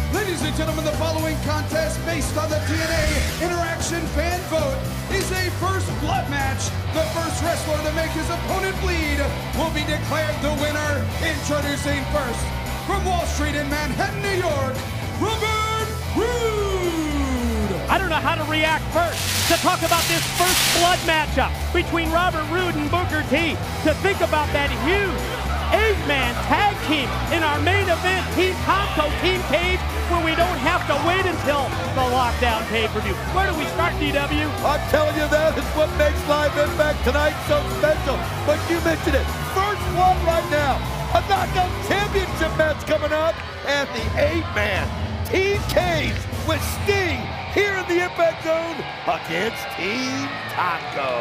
Ladies and gentlemen, the following contest, based on the T N A Interaction fan vote, is a first blood match. The first wrestler to make his opponent bleed will be declared the winner. Introducing first, from Wall Street in Manhattan, New York, Robert Roode. I don't know how to react first to talk about this first blood matchup between Robert Roode and Booker T. To think about that huge eight-man tag team in our main event, Team Tomko, Team Cage, where we don't have to wait until the lockdown pay-per-view. Where do we start, D W? I'm telling you, that is what makes Live Impact tonight so special. But you mentioned it, first one right now, a knockout championship match coming up, and the eight-man Team Cage with Sting here in the Impact Zone against Team Tomko.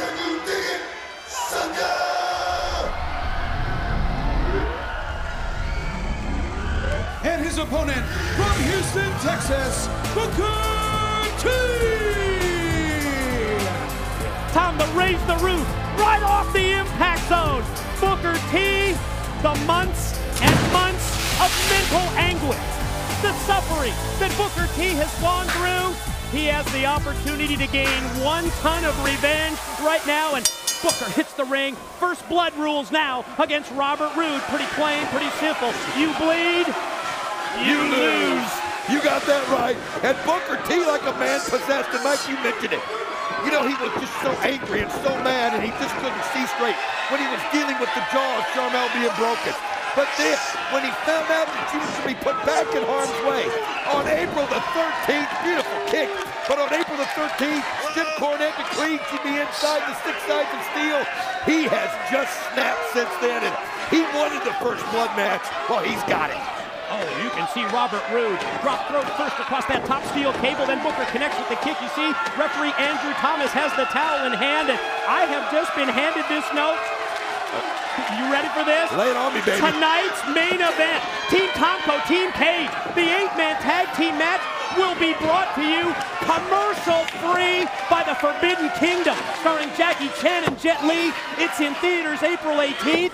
Can you dig it, sucker? And his opponent, from Houston, Texas, Booker T! Time to raise the roof, right off the Impact Zone. Booker T, the months and months of mental anguish, the suffering that Booker T has gone through. He has the opportunity to gain one ton of revenge right now, and Booker hits the ring. First blood rules now against Robert Roode. Pretty plain, pretty simple. You bleed, You, you lose. lose. You got that right. And Booker T, like a man possessed, and Mike, you mentioned it. You know, he was just so angry and so mad, and he just couldn't see straight when he was dealing with the jaw of Charmel being broken. But then, when he found out that she was to be put back in harm's way, on April the thirteenth, beautiful kick, but on April the thirteenth, Jim Cornette decreed she'd be inside the Six Sides of Steel. He has just snapped since then, and he wanted the first blood match. Well, he's got it. Oh, you can see Robert Roode drop throat first across that top steel cable, then Booker connects with the kick. You see, referee Andrew Thomas has the towel in hand, and I have just been handed this note. You ready for this? Lay it on me, baby. Tonight's main event, Team Tomko, Team Cage, the eight-man tag team match, will be brought to you commercial-free by the Forbidden Kingdom, starring Jackie Chan and Jet Li. It's in theaters April eighteenth.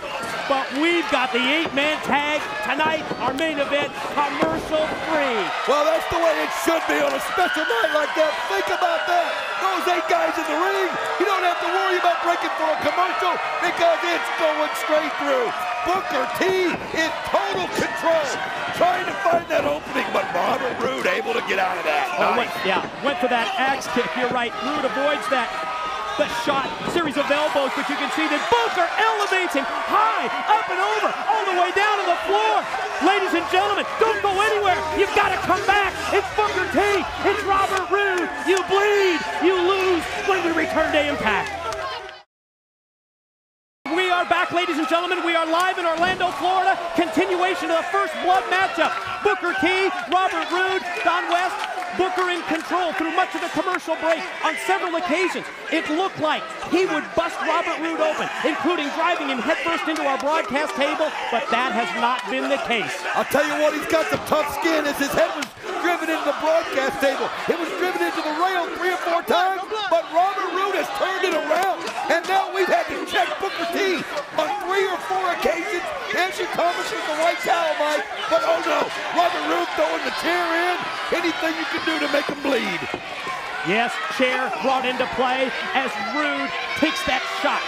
But we've got the eight-man tag tonight, our main event, commercial-free. Well, that's the way it should be on a special night like that. Think about that. Those eight guys in the ring, you don't have to worry about breaking for a commercial because it's going straight through. Booker T in total control, trying to find that opening, but Robert Roode able to get out of that. Oh, nice. went, yeah, went for that axe kick. You're right. Roode avoids that. The shot, series of elbows, but you can see that Booker elevates him high, up and over, all the way down to the floor. Ladies and gentlemen, don't go anywhere. You've got to come back. It's Booker T, it's Robert Roode. You bleed, you lose when we return to Impact. We are back, ladies and gentlemen. We are live in Orlando, Florida. Continuation of the first blood matchup. Booker T, Robert Roode, Don West. Booker in control through much of the commercial break. On several occasions, it looked like he would bust Robert Roode open, including driving him headfirst into our broadcast table, but that has not been the case. I'll tell you what, he's got some tough skin as his head was driven into the broadcast table. It was driven into the rail three or four times, but Robert Roode has turned it around, and now we've had to check Booker T on three or four occasions. Andrew Thomas with the white towel, Mike, but oh no, Robert Roode throwing the chair in. Anything you can do to make him bleed. Yes, chair brought into play as Roode takes that shot.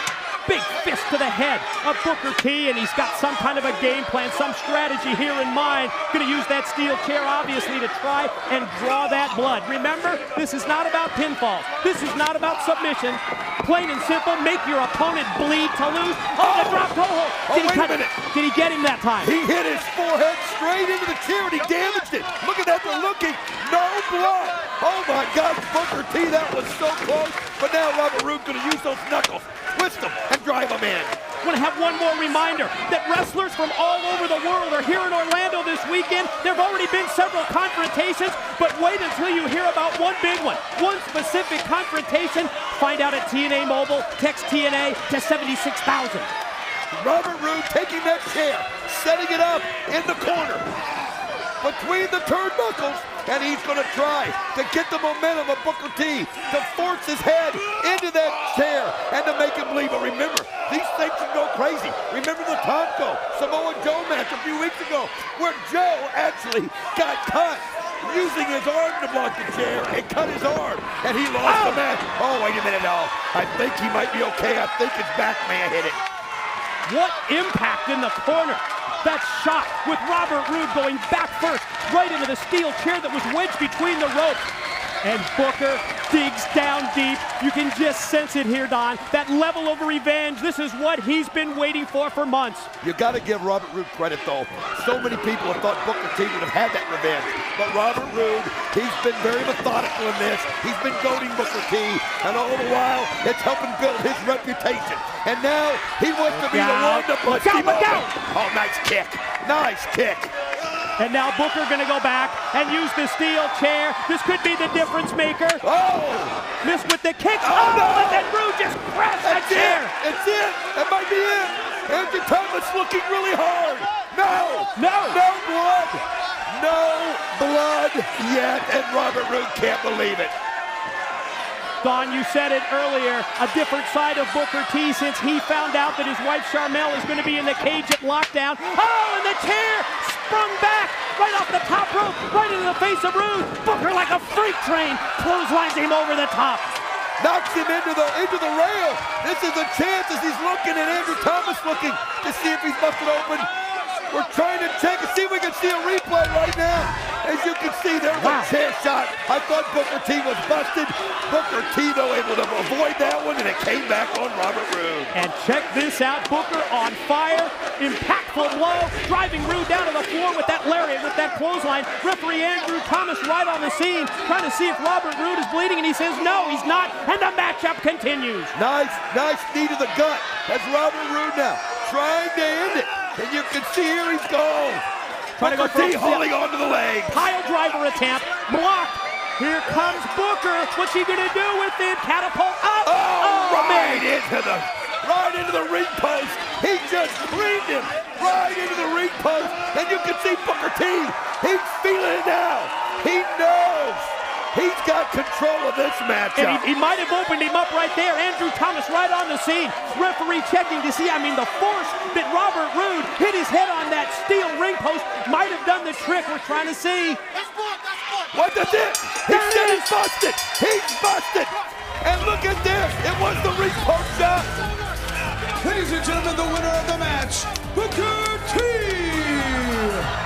Big fist to the head of Booker T, and he's got some kind of a game plan, some strategy here in mind. Gonna use that steel chair, obviously, to try and draw that blood. Remember, this is not about pinfalls. This is not about submission. Plain and simple, make your opponent bleed to lose. Oh, oh. the drop toe hold. Did, oh, wait he cut a minute. Did he get him that time? He hit his forehead straight into the chair, and he damaged it. Look at that, they're looking. No blood. Oh my God, Booker T, that was so close. But now Robert Roode gonna use those knuckles, twist them, and drive them in. Want to have one more reminder that wrestlers from all over the world are here in Orlando this weekend. There have already been several confrontations, but wait until you hear about one big one, one specific confrontation. Find out at T N A Mobile. Text T N A to seventy-six thousand. Robert Roode taking that chair, setting it up in the corner between the turnbuckles, and he's going to try to get the momentum of Booker T to force his head into that chair and to make him leave. But remember, these things can go crazy. Remember the Tomko Samoa Joe match a few weeks ago where Joe actually got caught using his arm to block the chair and cut his arm, and he lost oh. the match. Oh, wait a minute, no. I think he might be okay. I think his back may have hit it. What impact in the corner. That shot with Robert Roode going back first, right into the steel chair that was wedged between the ropes. And Booker digs down deep. You can just sense it here, Don. That level of revenge, this is what he's been waiting for for months. You gotta give Robert Roode credit, though. So many people have thought Booker T would have had that revenge. But Robert Roode, he's been very methodical in this. He's been goading Booker T, and all the while, it's helping build his reputation. And now, he wants look to be out. the one to punch him out, out. Oh, nice kick. Nice kick. And now Booker going to go back and use the steel chair. This could be the difference maker. Oh! Missed with the kick. Oh, oh no! But then Roode just crashed that chair. It. It's it. That might be it. Andrew Thomas looking really hard. No! No! No blood. No blood yet. And Robert Roode can't believe it. Don, you said it earlier, a different side of Booker T since he found out that his wife Charmel is going to be in the cage at Lockdown. Oh, and the chair sprung back right off the top rope, right into the face of Roode. Booker, like a freight train, clotheslines him over the top. Knocks him into the, into the rail. This is a chance as he's looking, and Andrew Thomas looking to see if he's busted open. We're trying to check and see if we can see a replay right now. As you can see, there's wow. a chair shot. I thought Booker T was busted. Booker T, though, able to avoid that one, and it came back on Robert Roode. And check this out. Booker on fire. Impactful blow. Driving Roode down to the floor with that lariat, with that clothesline. Referee Andrew Thomas right on the scene, trying to see if Robert Roode is bleeding, and he says no, he's not, and the matchup continues. Nice, nice knee to the gut. That's Robert Roode now, trying to end it. And you can see here he's gone. Trying Booker to go T holding on to the leg. Pile driver attempt, blocked. Here comes Booker. What's he gonna do with it? Catapult up. Oh, oh right man. into the, right into the ring post. He just cleaned him right into the ring post. And you can see Booker T, he's feeling it now. He knows. He's got control of this matchup. And he, he might have opened him up right there. Andrew Thomas right on the scene. Referee checking to see, I mean, the force that Robert Roode hit his head on that steel ring post might have done the trick. We're trying to see. That's blood, that's blood. What the dick? He said he's busted. He's busted. And look at this. It was the ring post shot. Ladies and gentlemen, the winner of the match, Booker T.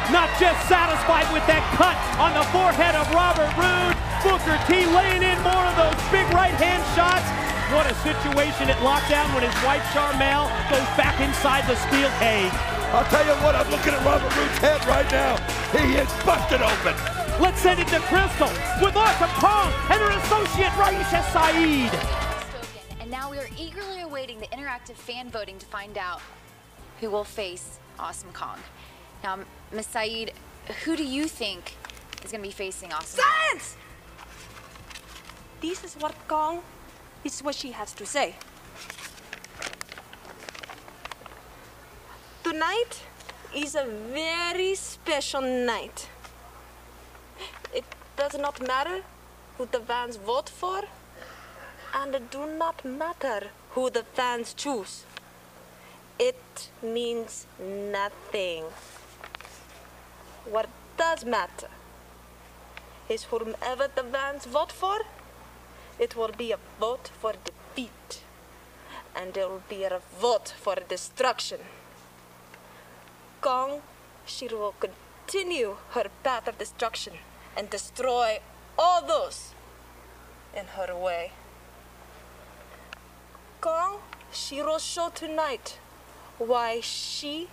Not just satisfied with that cut on the forehead of Robert Roode, Booker T laying in more of those big right-hand shots. What a situation at Lockdown when his wife Charmel goes back inside the steel cage. I'll tell you what, I'm looking at Robert Roode's head right now. He is busted open. Let's send it to Crystal with Awesome Kong and her associate Raisha Saeed. And now we are eagerly awaiting the interactive fan voting to find out who will face Awesome Kong. Now, Miz Saeed, who do you think is going to be facing Awesome? Silence! This is what Kong, this is what she has to say. Tonight is a very special night. It does not matter who the fans vote for, and it do not matter who the fans choose. It means nothing. What does matter is whomever the fans vote for, it will be a vote for defeat, and there will be a vote for destruction. Kong, she will continue her path of destruction and destroy all those in her way. Kong, she will show tonight why she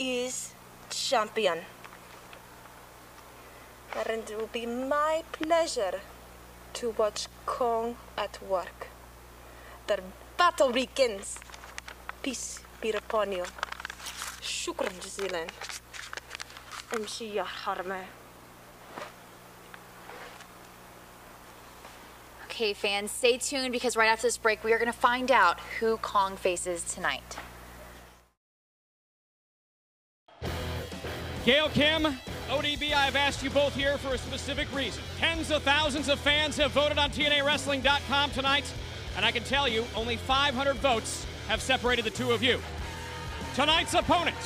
is champion. And it will be my pleasure to watch Kong at work. The battle begins. Peace. be upon you. شكرا جزيلا. امشي يا حرمة. Okay, fans, stay tuned because right after this break, we are going to find out who Kong faces tonight. Gail Kim, O D B, I've asked you both here for a specific reason. Tens of thousands of fans have voted on T N A wrestling dot com tonight, and I can tell you only five hundred votes have separated the two of you. Tonight's opponent,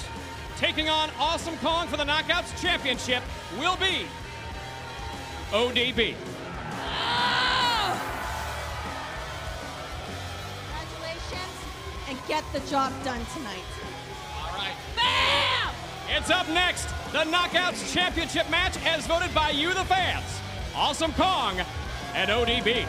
taking on Awesome Kong for the Knockouts Championship, will be O D B. And get the job done tonight. All right. Bam! It's up next, the Knockouts Championship match as voted by you, the fans. Awesome Kong and O D B.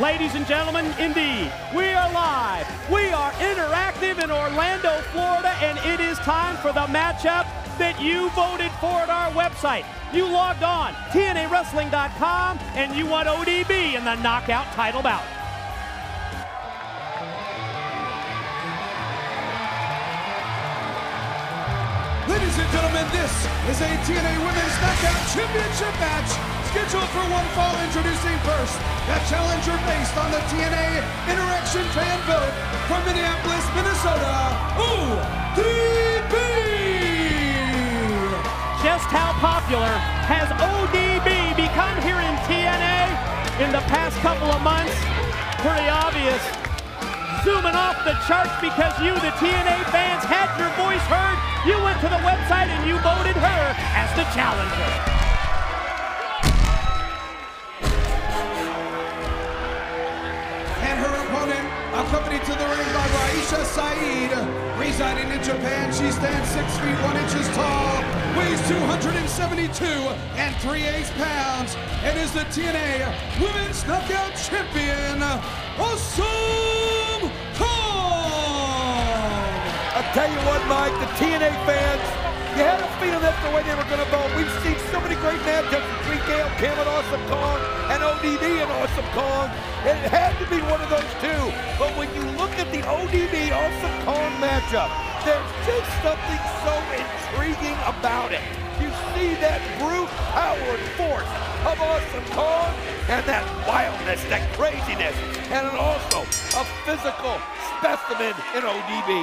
Ladies and gentlemen, indeed, we are live. We are interactive in Orlando, Florida, and it is time for the matchup that you voted for at our website. You logged on, T N A wrestling dot com, and you want O D B in the Knockout title bout. Ladies and gentlemen, this is a T N A Women's Knockout Championship match scheduled for one fall. Introducing first, that challenger based on the T N A Interaction fan vote from Minneapolis, Minnesota, O D B! Just how popular has O D B become here in T N A in the past couple of months? Pretty obvious. Zooming off the charts because you, the T N A fans, had your voice heard. You went to the website and you voted her as the challenger. And her opponent, accompanied to the ring by Raisha Saeed, residing in Japan. She stands six feet one inches tall, weighs two hundred seventy-two and three-eighths pounds, and is the T N A Women's Knockout Champion, Awesome Kong! I tell you what, Mike, the T N A fans, you had a feeling that's the way they were going to vote. We've seen so many great matchups between Gail Kim and Awesome Kong and O D B and Awesome Kong. It had to be one of those two. But when you look at the O D B Awesome Kong matchup, there's just something so intriguing about it. You see that brute power and force of Awesome Kong and that wildness, that craziness, and also a physical specimen in O D B.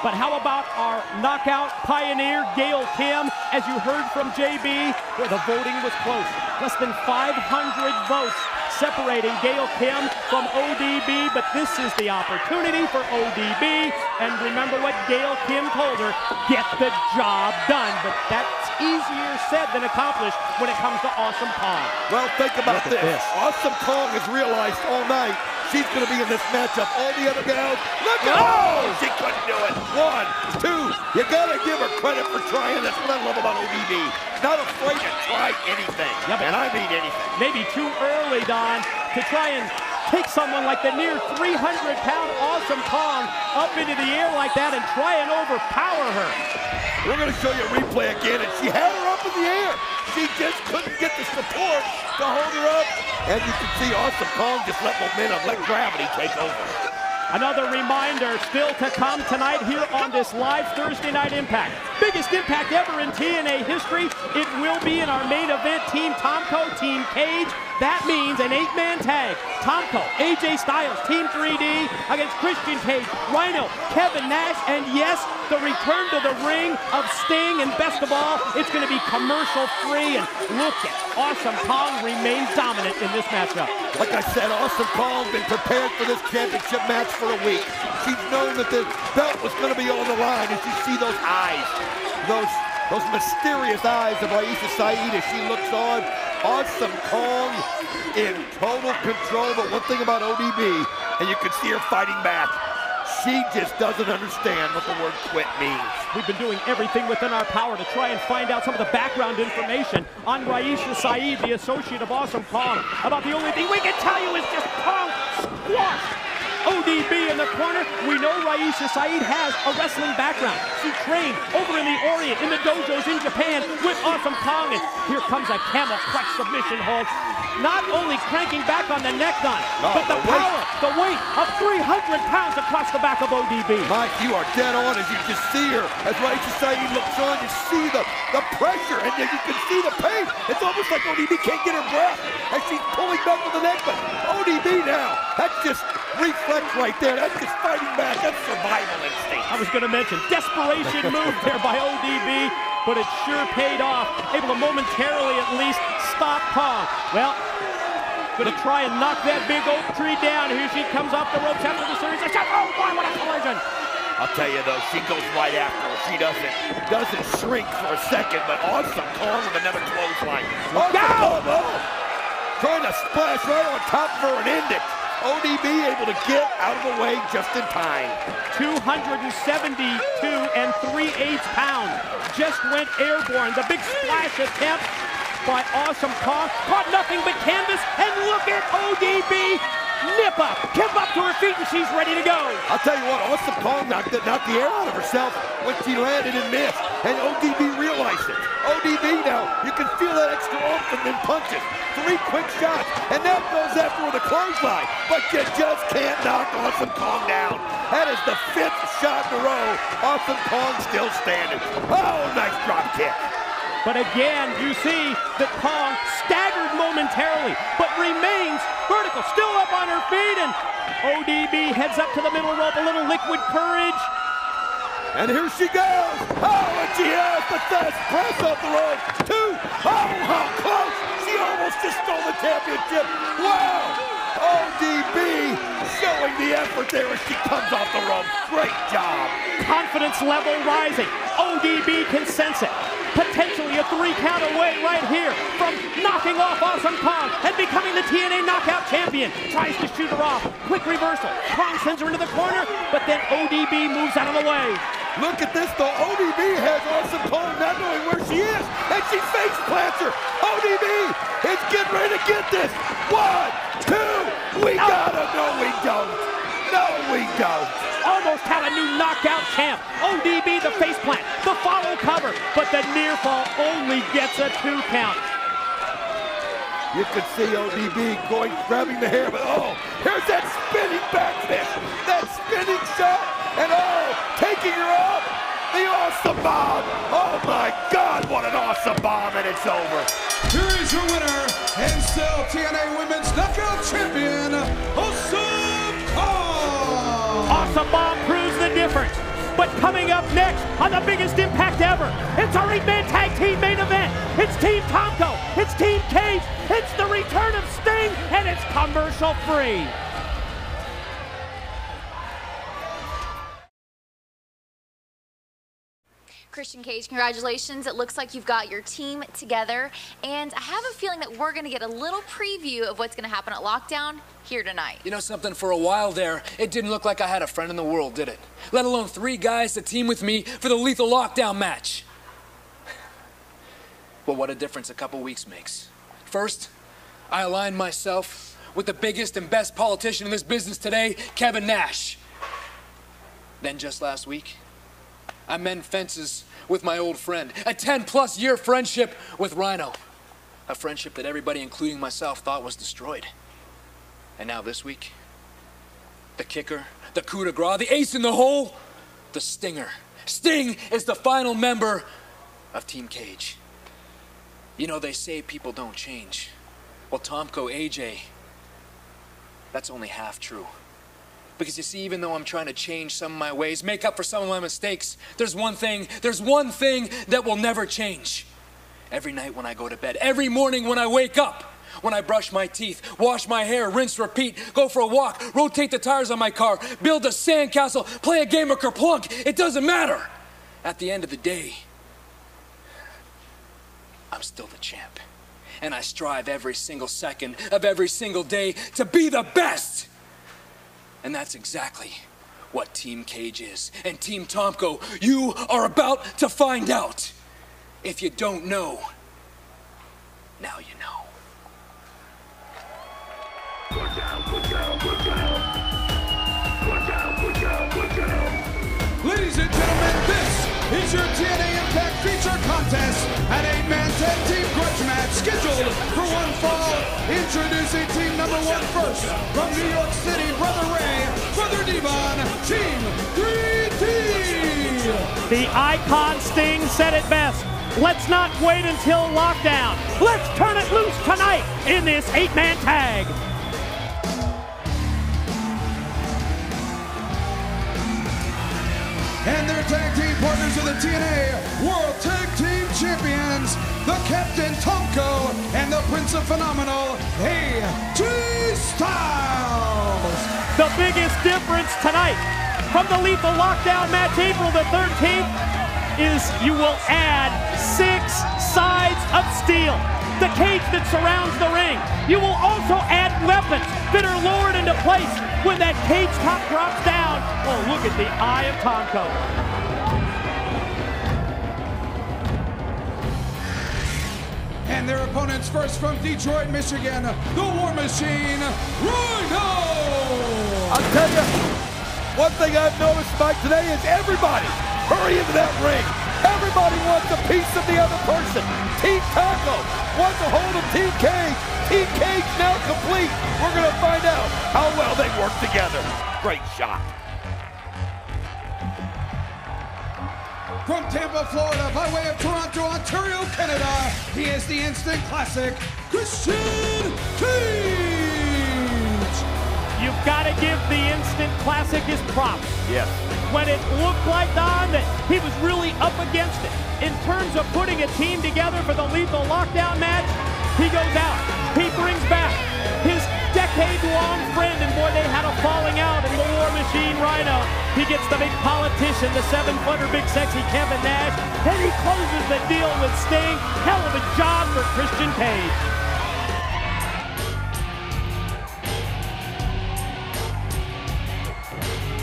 But how about our knockout pioneer, Gail Kim? As you heard from J B, where the voting was close. Less than five hundred votes separating Gail Kim from O D B, but this is the opportunity for O D B. And remember what Gail Kim told her, get the job done. But that's easier said than accomplished when it comes to Awesome Kong. Well, think about this. this. Awesome Kong has realized all night she's going to be in this matchup. All the other gals, look at her! Oh, she couldn't do it. One, two, you got to give her credit for trying. That's what I love about O D B. Not afraid to try anything, yeah, and I mean anything. Maybe too early, Don, to try and take someone like the near three hundred pound Awesome Kong up into the air like that and try and overpower her. We're going to show you a replay again, and she had her up in the air. She just couldn't get the support to hold her up. And you can see Awesome Kong just let momentum, let gravity take over. Another reminder still to come tonight here on this live Thursday Night Impact. Biggest impact ever in T N A history. It will be in our main event, Team Tomko, Team Cage. That means an eight-man tag. Tomko, A J Styles, Team three D against Christian Cage, Rhino, Kevin Nash, and yes, the return to the ring of Sting, and best of all, it's going to be commercial-free, and look at Awesome Kong remains dominant in this matchup. Like I said, Awesome Kong's been prepared for this championship match for a week. She's known that the belt was going to be on the line, and you see those eyes, those, those mysterious eyes of Raisha Saeed as she looks on. Awesome Kong in total control, but one thing about O D B, and you can see her fighting back. She just doesn't understand what the word quit means. We've been doing everything within our power to try and find out some of the background information on Raisha Saeed, the associate of Awesome Kong. About the only thing we can tell you is just Kong squashed O D B in the corner. We know Raisha Saeed has a wrestling background. She trained over in the Orient, in the dojos in Japan with Awesome Kong. And here comes a camel clutch submission hold. not only cranking back on the neck gun, no, but the, the power, weight. the weight of three hundred pounds across the back of O D B. Mike, you are dead on, as you can see her. As Ray Society looks on, you see the, the pressure, and then you can see the pain. It's almost like O D B can't get her breath, and she's pulling back on the neck gun. O D B now, that's just reflex right there. That's just fighting back. That's survival instinct. I was going to mention, desperation move there by O D B, but it sure paid off. Able to momentarily, at least, stop Kong. Well, gonna try and knock that big old tree down. Here she comes off the ropes after the series. Oh, boy, what a collision! I'll tell you though, she goes right after her. She doesn't doesn't shrink for a second, but Awesome Kong with another clothesline. Awesome Kong, oh, trying to splash right on top of her and end it. O D B able to get out of the way just in time. two seventy-two and three-eighths pounds just went airborne. The big splash attempt by Awesome Kong. Caught nothing but canvas, and look at O D B nip up. Kip up to her feet, and she's ready to go. I'll tell you what, Awesome Kong knocked the, knocked the air out of herself when she landed and missed, and O D B realized it. O D B now, you can feel that extra oomph and then punches. Three quick shots, and that goes after with a clothesline. But you just can't knock Awesome Kong down. That is the fifth shot in a row. Awesome Kong still standing. Oh, nice drop kick. But again, you see that Kong staggered momentarily, but remains vertical, still up on her feet, and O D B heads up to the middle rope, a little liquid courage. And here she goes! Oh, and she has the best press off the rope. Two! Oh, how close! She almost just stole the championship! Wow! O D B showing the effort there as she comes off the rope. Great job! Confidence level rising. O D B can sense it. Potentially a three count away right here from knocking off Awesome Kong and becoming the T N A Knockout Champion. Tries to shoot her off. Quick reversal. Kong sends her into the corner, but then O D B moves out of the way. Look at this though, O D B has Awesome Kong not knowing where she is, and she face plants her. O D B is getting ready to get this. One, two, we oh. got it. No, we don't. No, we don't. Almost had a new knockout champ. O D B the face plant, the follow cover, but the near fall only gets a two count. You could see O D B going, grabbing the hair, but oh, here's that spinning back fist, that spinning shot, and oh, taking her up, the Awesome Bomb. Oh my God, what an awesome bomb, and it's over. Here is your winner, and still T N A Women's Knockout Champion, Awesome Bomb. Awesome Bomb proves the difference. But coming up next on the biggest impact ever, it's our eight-man tag team main event. It's Team Tomko, it's Team Cage, it's the return of Sting, and it's commercial free. Christian Cage, congratulations. It looks like you've got your team together, and I have a feeling that we're going to get a little preview of what's going to happen at Lockdown here tonight. You know something, for a while there, it didn't look like I had a friend in the world, did it? Let alone three guys to team with me for the Lethal Lockdown match. Well, what a difference a couple weeks makes. First, I aligned myself with the biggest and best politician in this business today, Kevin Nash. Then just last week, I mend fences with my old friend, a ten plus year friendship with Rhino, a friendship that everybody, including myself, thought was destroyed. And now this week, the kicker, the coup de grace, the ace in the hole, the stinger. Sting is the final member of Team Cage. You know, they say people don't change. Well, Tomko, A J, that's only half true. Because you see, even though I'm trying to change some of my ways, make up for some of my mistakes, there's one thing, there's one thing that will never change. Every night when I go to bed, every morning when I wake up, when I brush my teeth, wash my hair, rinse, repeat, go for a walk, rotate the tires on my car, build a sandcastle, play a game of kerplunk, it doesn't matter. At the end of the day, I'm still the champ. And I strive every single second of every single day to be the best. And that's exactly what Team Cage is. And Team Tomko, you are about to find out. If you don't know, now you know. Put down, put down, put down. Put down, put down, put down. Ladies and gentlemen, this is your T N A Impact Feature Contest, an eight-man tag team grudge match scheduled for one fall. Introducing team number one first, from New York City, Brother Ray, Brother Devon, Team three D. The icon Sting said it best. Let's not wait until lockdown. Let's turn it loose tonight in this eight-man tag. And their tag team partners are the T N A World Tag Team Champions, the Captain Tomko and the Prince of Phenomenal, A J Styles. The biggest difference tonight from the Lethal Lockdown match April the thirteenth is you will add six sides of steel, the cage that surrounds the ring. You will also add weapons that are lowered into place when that cage top drops down. Oh, look at the eye of Tomko. And their opponents first from Detroit, Michigan, the War Machine, Rhino. I'll tell you, one thing I've noticed about today is everybody hurry into that ring. Everybody wants a piece of the other person. Team Tomko wants a hold of Team Cage. Team Cage now complete. We're going to find out how well they work together. Great shot. From Tampa, Florida, by way of Toronto, Ontario, Canada, he is the instant classic, Christian Cage. You've got to give the instant classic his props. Yes. When it looked like Don that he was really up against it in terms of putting a team together for the Lethal Lockdown match, he goes out, he brings back his decade-long friend, and boy, they had a falling out in the War Machine, Rhino. He gets the big politician, the seven-footer, big sexy Kevin Nash, and he closes the deal with Sting. Hell of a job for Christian Cage.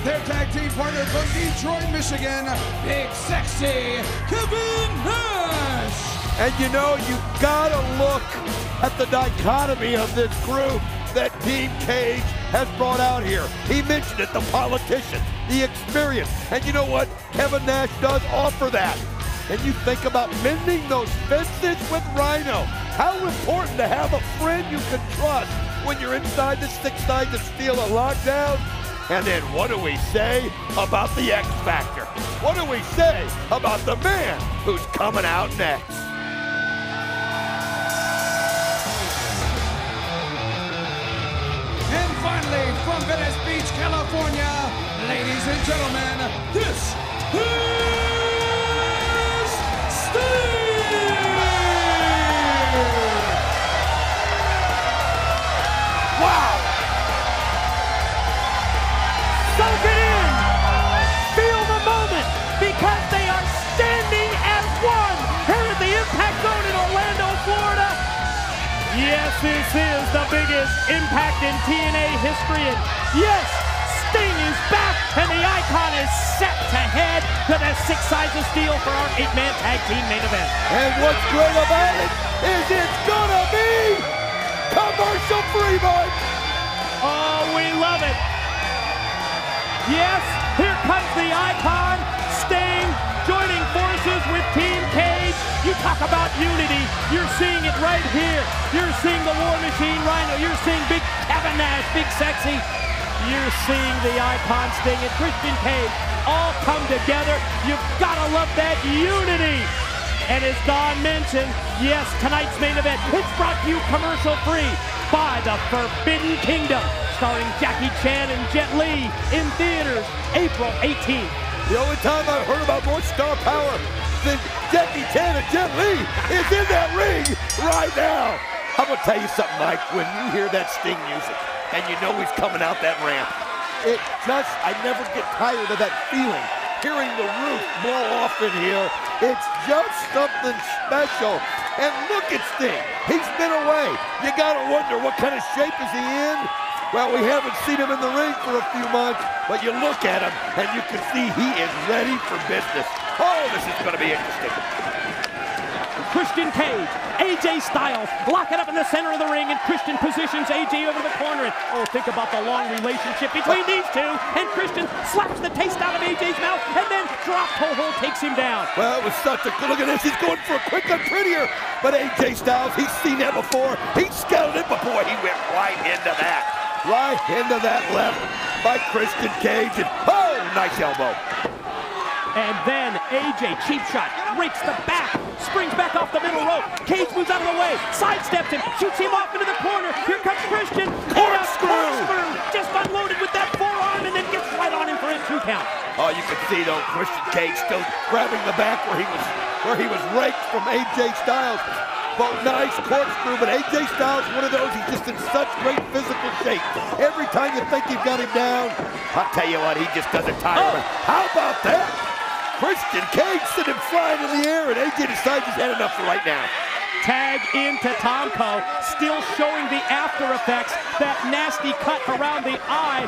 Their tag team partner from Detroit, Michigan, big sexy Kevin Nash. And you know, you gotta look at the dichotomy of this group that Team Cage has brought out here. He mentioned it, the politician, the experience. And you know what? Kevin Nash does offer that. And you think about mending those fences with Rhino. How important to have a friend you can trust when you're inside the Six Sides of Steel a lockdown. And then what do we say about the X Factor? What do we say about the man who's coming out next? And finally, from Venice Beach, California, ladies and gentlemen, this is Sting! Wow! Yes, this is the biggest impact in T N A history, and yes, Sting is back, and the icon is set to head to the Six Sides of Steel for our eight-man tag team main event. And what's great about it is it's gonna be commercial-free, boys. Oh, we love it. Yes, here comes the icon, Sting, joining forces with Team Cage. You talk about unity, you're seeing it right here. You're seeing the War Machine Rhino, you're seeing big Kevin Nash, big sexy. You're seeing the icon Sting and Christian Cage all come together. You've gotta love that unity. And as Don mentioned, yes, tonight's main event, it's brought to you commercial free by the Forbidden Kingdom, starring Jackie Chan and Jet Li in theaters April eighteenth. The only time I've heard about more star power than Jackie Chan and Jet Li is in that ring right now. I'm gonna tell you something, Mike, when you hear that Sting music and you know he's coming out that ramp, it just, I never get tired of that feeling. Hearing the roof blow off in here, it's just something special. And look at Sting, he's been away. You gotta wonder, what kind of shape is he in? Well, we haven't seen him in the ring for a few months, but you look at him and you can see he is ready for business. Oh, this is gonna be interesting. Christian Cage, A J Styles, lock it up in the center of the ring, and Christian positions A J over the corner. And oh, think about the long relationship between these two. And Christian slaps the taste out of A J's mouth, and then drop toehold takes him down. Well, it was such a good look at this. He's going for a quick and prettier. But A J Styles, he's seen that before. He's scouted it before. He went right into that. Right into that left by Christian Cage. And, oh, nice elbow. And then A J, cheap shot, rakes the back, springs back off the middle rope. Cage moves out of the way, sidesteps him, shoots him off into the corner. Here comes Christian. Corkscrew! Just unloaded with that forearm and then gets right on him for a two count. Oh, you can see, though, Christian Cage still grabbing the back where he was where he was raked from A J Styles. But nice corkscrew, but A J Styles, one of those, he's just in such great physical shape. Every time you think you've got him down, I'll tell you what, he just doesn't tire him. Oh. How about that? Christian Cage sent him flying in the air, and A J decides he's had enough for right now. Tag into Tomko, still showing the after effects, that nasty cut around the eye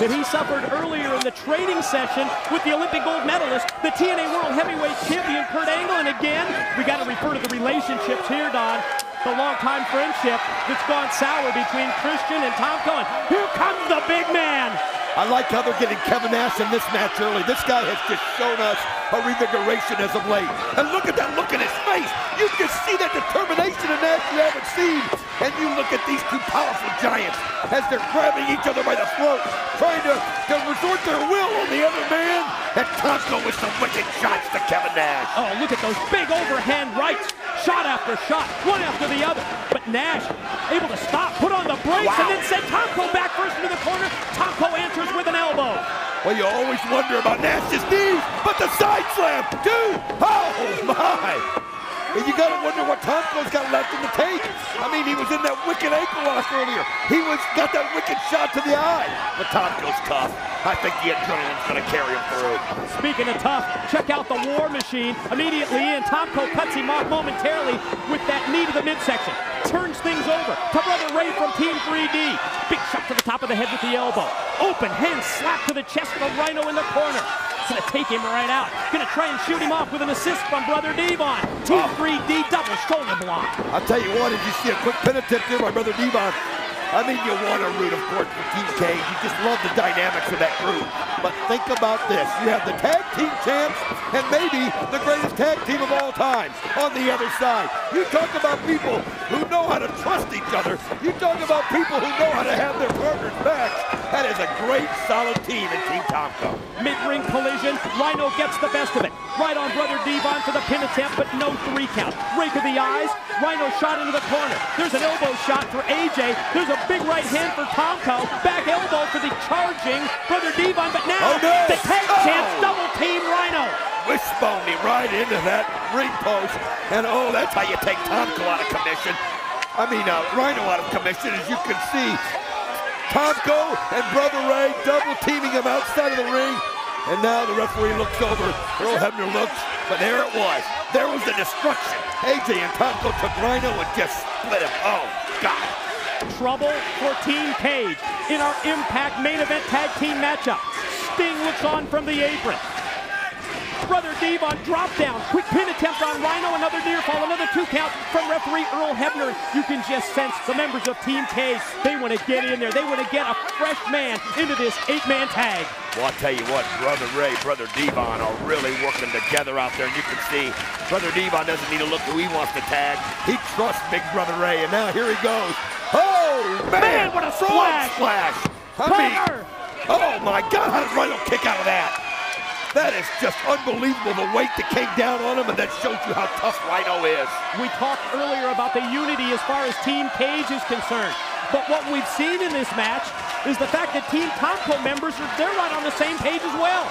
that he suffered earlier in the training session with the Olympic gold medalist, the T N A World Heavyweight Champion, Kurt Angle. And again, we got to refer to the relationships here, Don. The longtime friendship that's gone sour between Christian and Tomko. And here comes the big man. I like how they're getting Kevin Nash in this match early. This guy has just shown us a reinvigoration as of late. And look at that look in his face. You can see that determination in Nash you haven't seen. And you look at these two powerful giants as they're grabbing each other by the throat, trying to, to resort their will on the other man. And Tomko with some wicked shots to Kevin Nash. Oh, look at those big overhand rights. Shot after shot, one after the other. But Nash able to stop, put on the brakes, wow. And then sent Tomko back first into the corner. Tomko answers with an elbow. Well, you always wonder about Nash's knees, but the side slam, dude! Oh, my! And you gotta wonder what Tomko's got left in the tank. I mean, he was in that wicked ankle lock earlier. He was got that wicked shot to the eye. But Tomko's tough. I think the adrenaline's gonna carry him through. Speaking of tough, check out the War Machine. Immediately in, Tomko cuts him off momentarily with that knee to the midsection. Turns things over to Brother Ray from Team three D. Big shot to the top of the head with the elbow. Open hand slap to the chest of Rhino in the corner. It's gonna take him right out. Gonna try and shoot him off with an assist from Brother Devon. Team three D double shoulder block. I'll tell you what, if you see a quick pin attempt there by Brother Devon, I mean, you want to root, of course, for Team Cage. You just love the dynamics of that group. But think about this. You have the tag team champs and maybe the greatest tag team of all time on the other side. You talk about people who know how to trust each other. You talk about people who know how to have their partners back. That is a great, solid team in Team Tomko. Mid-ring collision. Rhino gets the best of it. Right on Brother Devon for the pin attempt, but no three count. Rake of the eyes. Rhino shot into the corner. There's an elbow shot for A J. There's a big right hand for Tomko, back elbow for the charging Brother Devon, but now oh, no. the tag oh. champs double team Rhino. Wishbone me right into that ring post, and oh, that's how you take Tomko out of commission. I mean, uh, Rhino out of commission, as you can see. Tomko and Brother Ray double teaming him outside of the ring, and now the referee looks over. They're all having their looks, but there it was. There was the destruction. A J and Tomko took Rhino and just split him. Oh, God. Trouble for Team Cage in our Impact main event tag team matchup. Sting looks on from the apron. Brother Devon drop down, quick pin attempt on Rhino, another near fall, another two count from referee Earl Hebner. You can just sense the members of Team Cage, they want to get in there, they want to get a fresh man into this eight-man tag. Well, I'll tell you what, Brother Ray, Brother Devon are really working together out there, and you can see Brother Devon doesn't need to look who he wants to tag. He trusts big Brother Ray, and now here he goes. Oh, man, man what a splash! splash. I mean, oh, my God, how did Rhino kick out of that? That is just unbelievable, the weight that came down on him, and that shows you how tough Rhino is. We talked earlier about the unity as far as Team Cage is concerned, but what we've seen in this match is the fact that Team Tomko members, are they're right on the same page as well.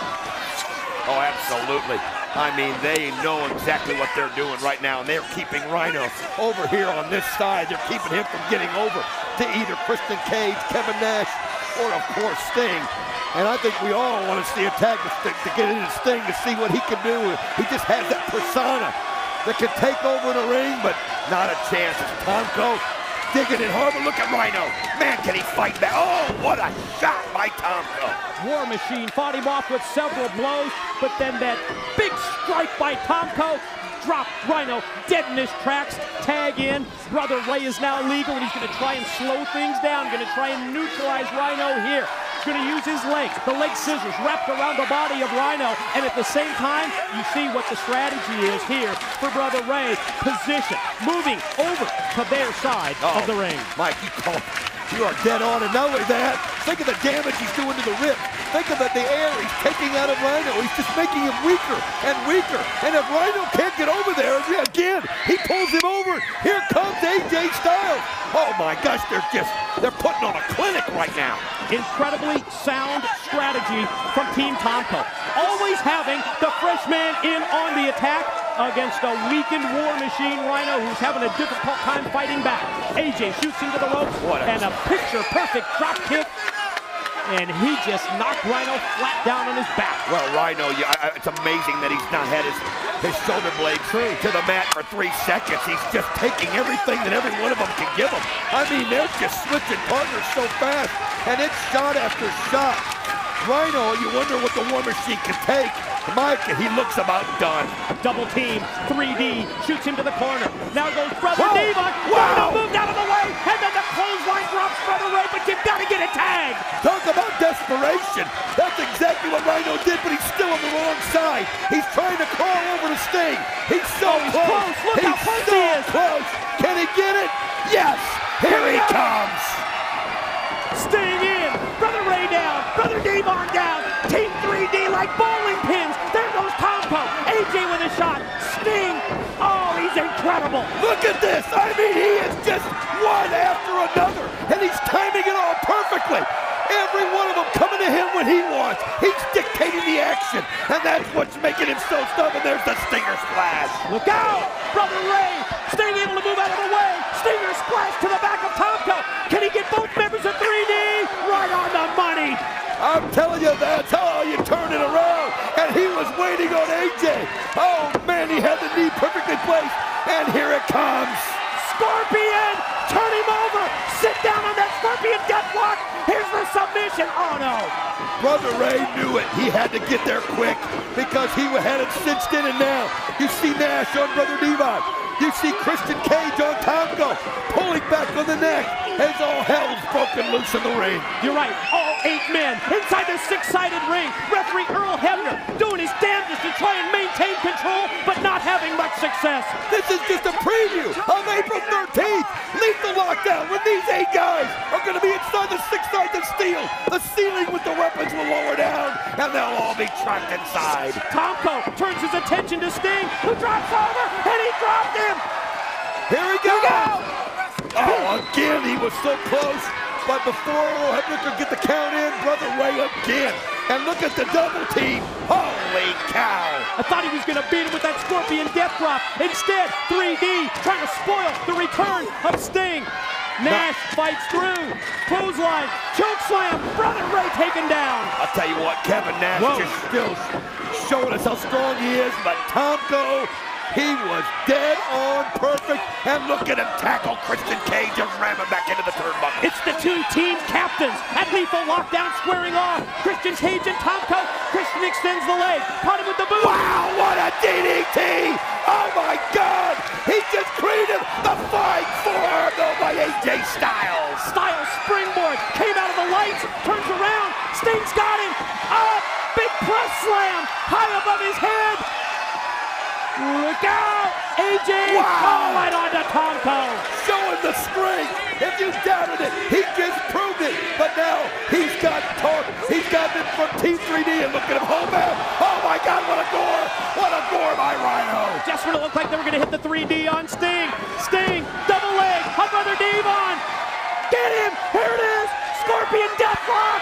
Oh, absolutely. I mean, they know exactly what they're doing right now, and they're keeping Rhino over here on this side. They're keeping him from getting over to either Christian Cage, Kevin Nash, or, of course, Sting. And I think we all want to see a tag to, to get into Sting to see what he can do. He just has that persona that can take over the ring, but not a chance. It's Tomko digging it hard, but look at Rhino. Man, can he fight back? Oh, what a shot by Tomko. War Machine fought him off with several blows, but then that big strike by Tomko dropped Rhino dead in his tracks. Tag in. Brother Ray is now legal, and he's going to try and slow things down. Going to try and neutralize Rhino here. going to use his legs, the leg scissors wrapped around the body of Rhino, and at the same time, you see what the strategy is here for Brother Ray. Position, moving over to their side oh, of the ring. Mike, you called You are dead on and knowing that. Think of the damage he's doing to the rib. Think of the air he's taking out of Rhino. He's just making him weaker and weaker. And if Rhino can't get over there, again, he pulls him over. Here comes A J Styles. Oh my gosh, they're just, they're putting on a clinic right now. Incredibly sound strategy from Team Tomko. Always having the freshman in on the attack against a weakened war machine Rhino, who's having a difficult time fighting back. A J shoots into the ropes, what and a picture-perfect drop kick, and he just knocked Rhino flat down on his back. Well, Rhino, yeah, I, it's amazing that he's not had his, his shoulder blade True. to the mat for three seconds. He's just taking everything that every one of them can give him. I mean, they're just switching partners so fast, and it's shot after shot. Rhino, you wonder what the war machine can take. Mike, and he looks about done. Double team, three D, shoots him to the corner. Now goes Brother Devon. Wow. Rhino moved out of the way, and then the clothesline drops Brother Ray, but you've got to get a tag. Talk about desperation. That's exactly what Rhino did, but he's still on the wrong side. He's trying to crawl over to Sting. He's so oh, he's close. close. Look he's how close so he is. close. Can he get it? Yes. Here, Here he comes. Sting in. Brother Ray down. Brother Devon down. Team three D like bowling pins. A J with a shot, Sting, oh, he's incredible. Look at this, I mean, he is just one after another, and he's timing it all perfectly. Every one of them coming to him when he wants. He's dictating the action, and that's what's making him so stubborn. There's the Stinger Splash. Look out, Brother Ray, Sting able to move out of the way. Stinger Splash to the back of Tomko. Can he get both members of three D? Right on the money. I'm telling you, that's how you turn it around. And he was waiting on A J. Oh, man, he had the knee perfectly placed. And here it comes. Scorpion, turn him over. Sit down on that Scorpion deathlock. Here's the submission. Oh, no. Brother Ray knew it. He had to get there quick because he had it cinched in and now. You see Nash on Brother Devon. You see Christian Cage on Tomko pulling back on the neck as all hell's broken loose in the ring. You're right. All eight men inside the six-sided ring. Referee Earl Hebner doing his damnedest to try and maintain control, but not having much success. This is just a preview of April thirteenth. Lethal Lockdown when these eight guys are going to be inside the Six Sides of Steel. The ceiling with the weapons will lower down, and they'll all be trapped inside. Tomko turns his attention to Sting, who drops over, and he dropped him. Here we go. Here we go! Oh, again, he was so close, but before Earl Hebner could get the count in, Brother Ray again. And look at the double team. Holy cow! I thought he was going to beat him with that Scorpion death drop. Instead, three D trying to spoil the return of Sting. Nash fights through, clothesline, chokeslam, Brother Ray taken down. I'll tell you what, Kevin Nash Whoa. just still showing us how strong he is, but Tomko, he was dead on perfect, and look at him tackle Christian Cage and ram him back into the turnbuckle. It's the two team captains at Lethal Lockdown squaring off. Christian Cage and Tomko. Christian extends the leg, caught him with the boot. Wow, what a D D T! Oh my God! He just created the flying forearm by A J Styles. Styles springboard, came out of the lights, turns around, Sting's got him. Up, big press slam, high above his head. Look out! A J wow. right on to Tomko. Showing the strength. If you doubted it, he just proved it. But now he's got torque. He's got it from Team three D and look at him. Oh, man. Oh my God, what a gore. What a gore by Rhino. Just when it looked like they were going to hit the three D on Sting. Sting, double leg, on Brother Devon. Get him. Here it is. Scorpion deathlock.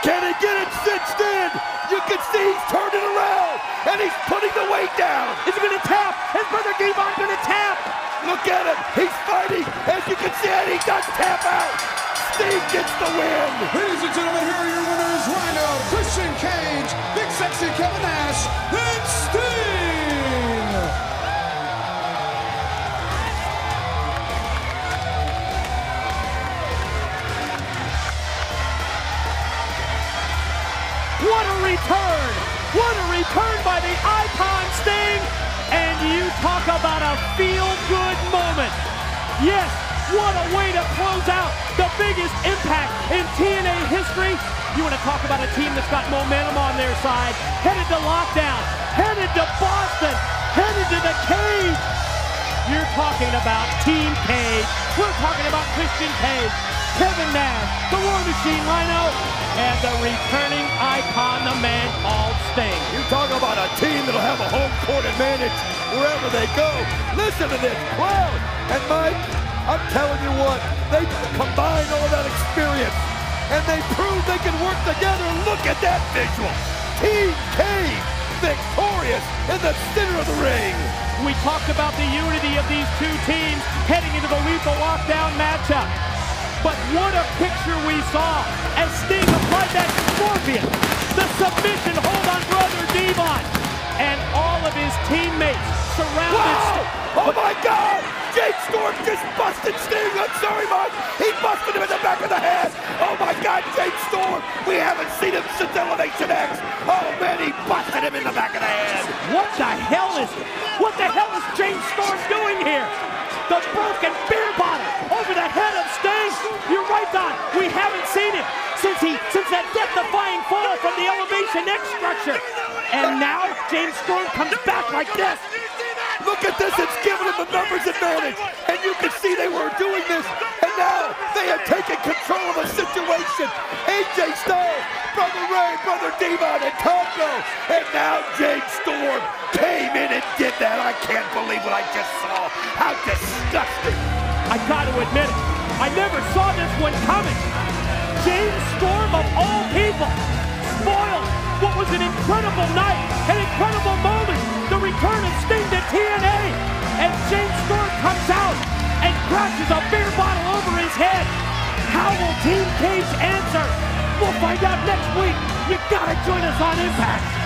Can he get it cinched in? You can see he's turned it around, and he's putting the weight down. Is he going to tap? Is Brother Devon going to tap? Look at him. He's fighting. As you can see, and he does tap out. Sting gets the win. Ladies and gentlemen, here are your winners, Rhino, Christian Cage, Big Sexy Kevin Nash, and Sting. What a return! What a return by the Icon Sting! And you talk about a feel-good moment. Yes, what a way to close out the biggest impact in T N A their history. You want to talk about a team that's got momentum on their side, headed to Lockdown, headed to Boston, headed to the cage. You're talking about Team Cage. We're talking about Christian Cage, Kevin Nash, the War Machine Rhino, and the returning icon, the man called Sting. You're talking about a team that'll have a home court advantage wherever they go. Listen to this crowd. And Mike, I'm telling you what, they combine all that experience, and they prove they can work together. Look at that visual. Team Cage, victorious in the center of the ring. We talked about the unity of these two teams heading into the Lethal Lockdown matchup. But what a picture we saw as Sting applied that scorpion, the submission hold on Brother Devon, and all of his teammates surrounded Sting. Oh my God! James Storm just busted Sting! I'm sorry, Mike! He busted him in the back of the head! Oh my God, James Storm! We haven't seen him since Elevation X! Oh man, he busted him in the back of the head! What the hell is it? What the hell is James Storm doing here? The broken beer bottle over the head of Sting. You're right, Don. We haven't seen it since he, since that death-defying fall from the Elevation X structure. And now James Storm comes back like this. Look at this. It's given him a numbers advantage. And you can see they were doing this. And now they have taken control of the situation. A J Styles, Brother Ray, Brother Devon, and Tomko. And now James Storm came in and did that. I can't believe what I just saw. How disgusting. I got to admit it. I never saw this one coming. James Storm, of all people, spoiled what was an incredible night, an incredible moment. The return of Sting to T N A. And James Storm comes out and crashes a beer bottle over his head. How will Team Cage answer? We'll find out next week. You gotta join us on Impact.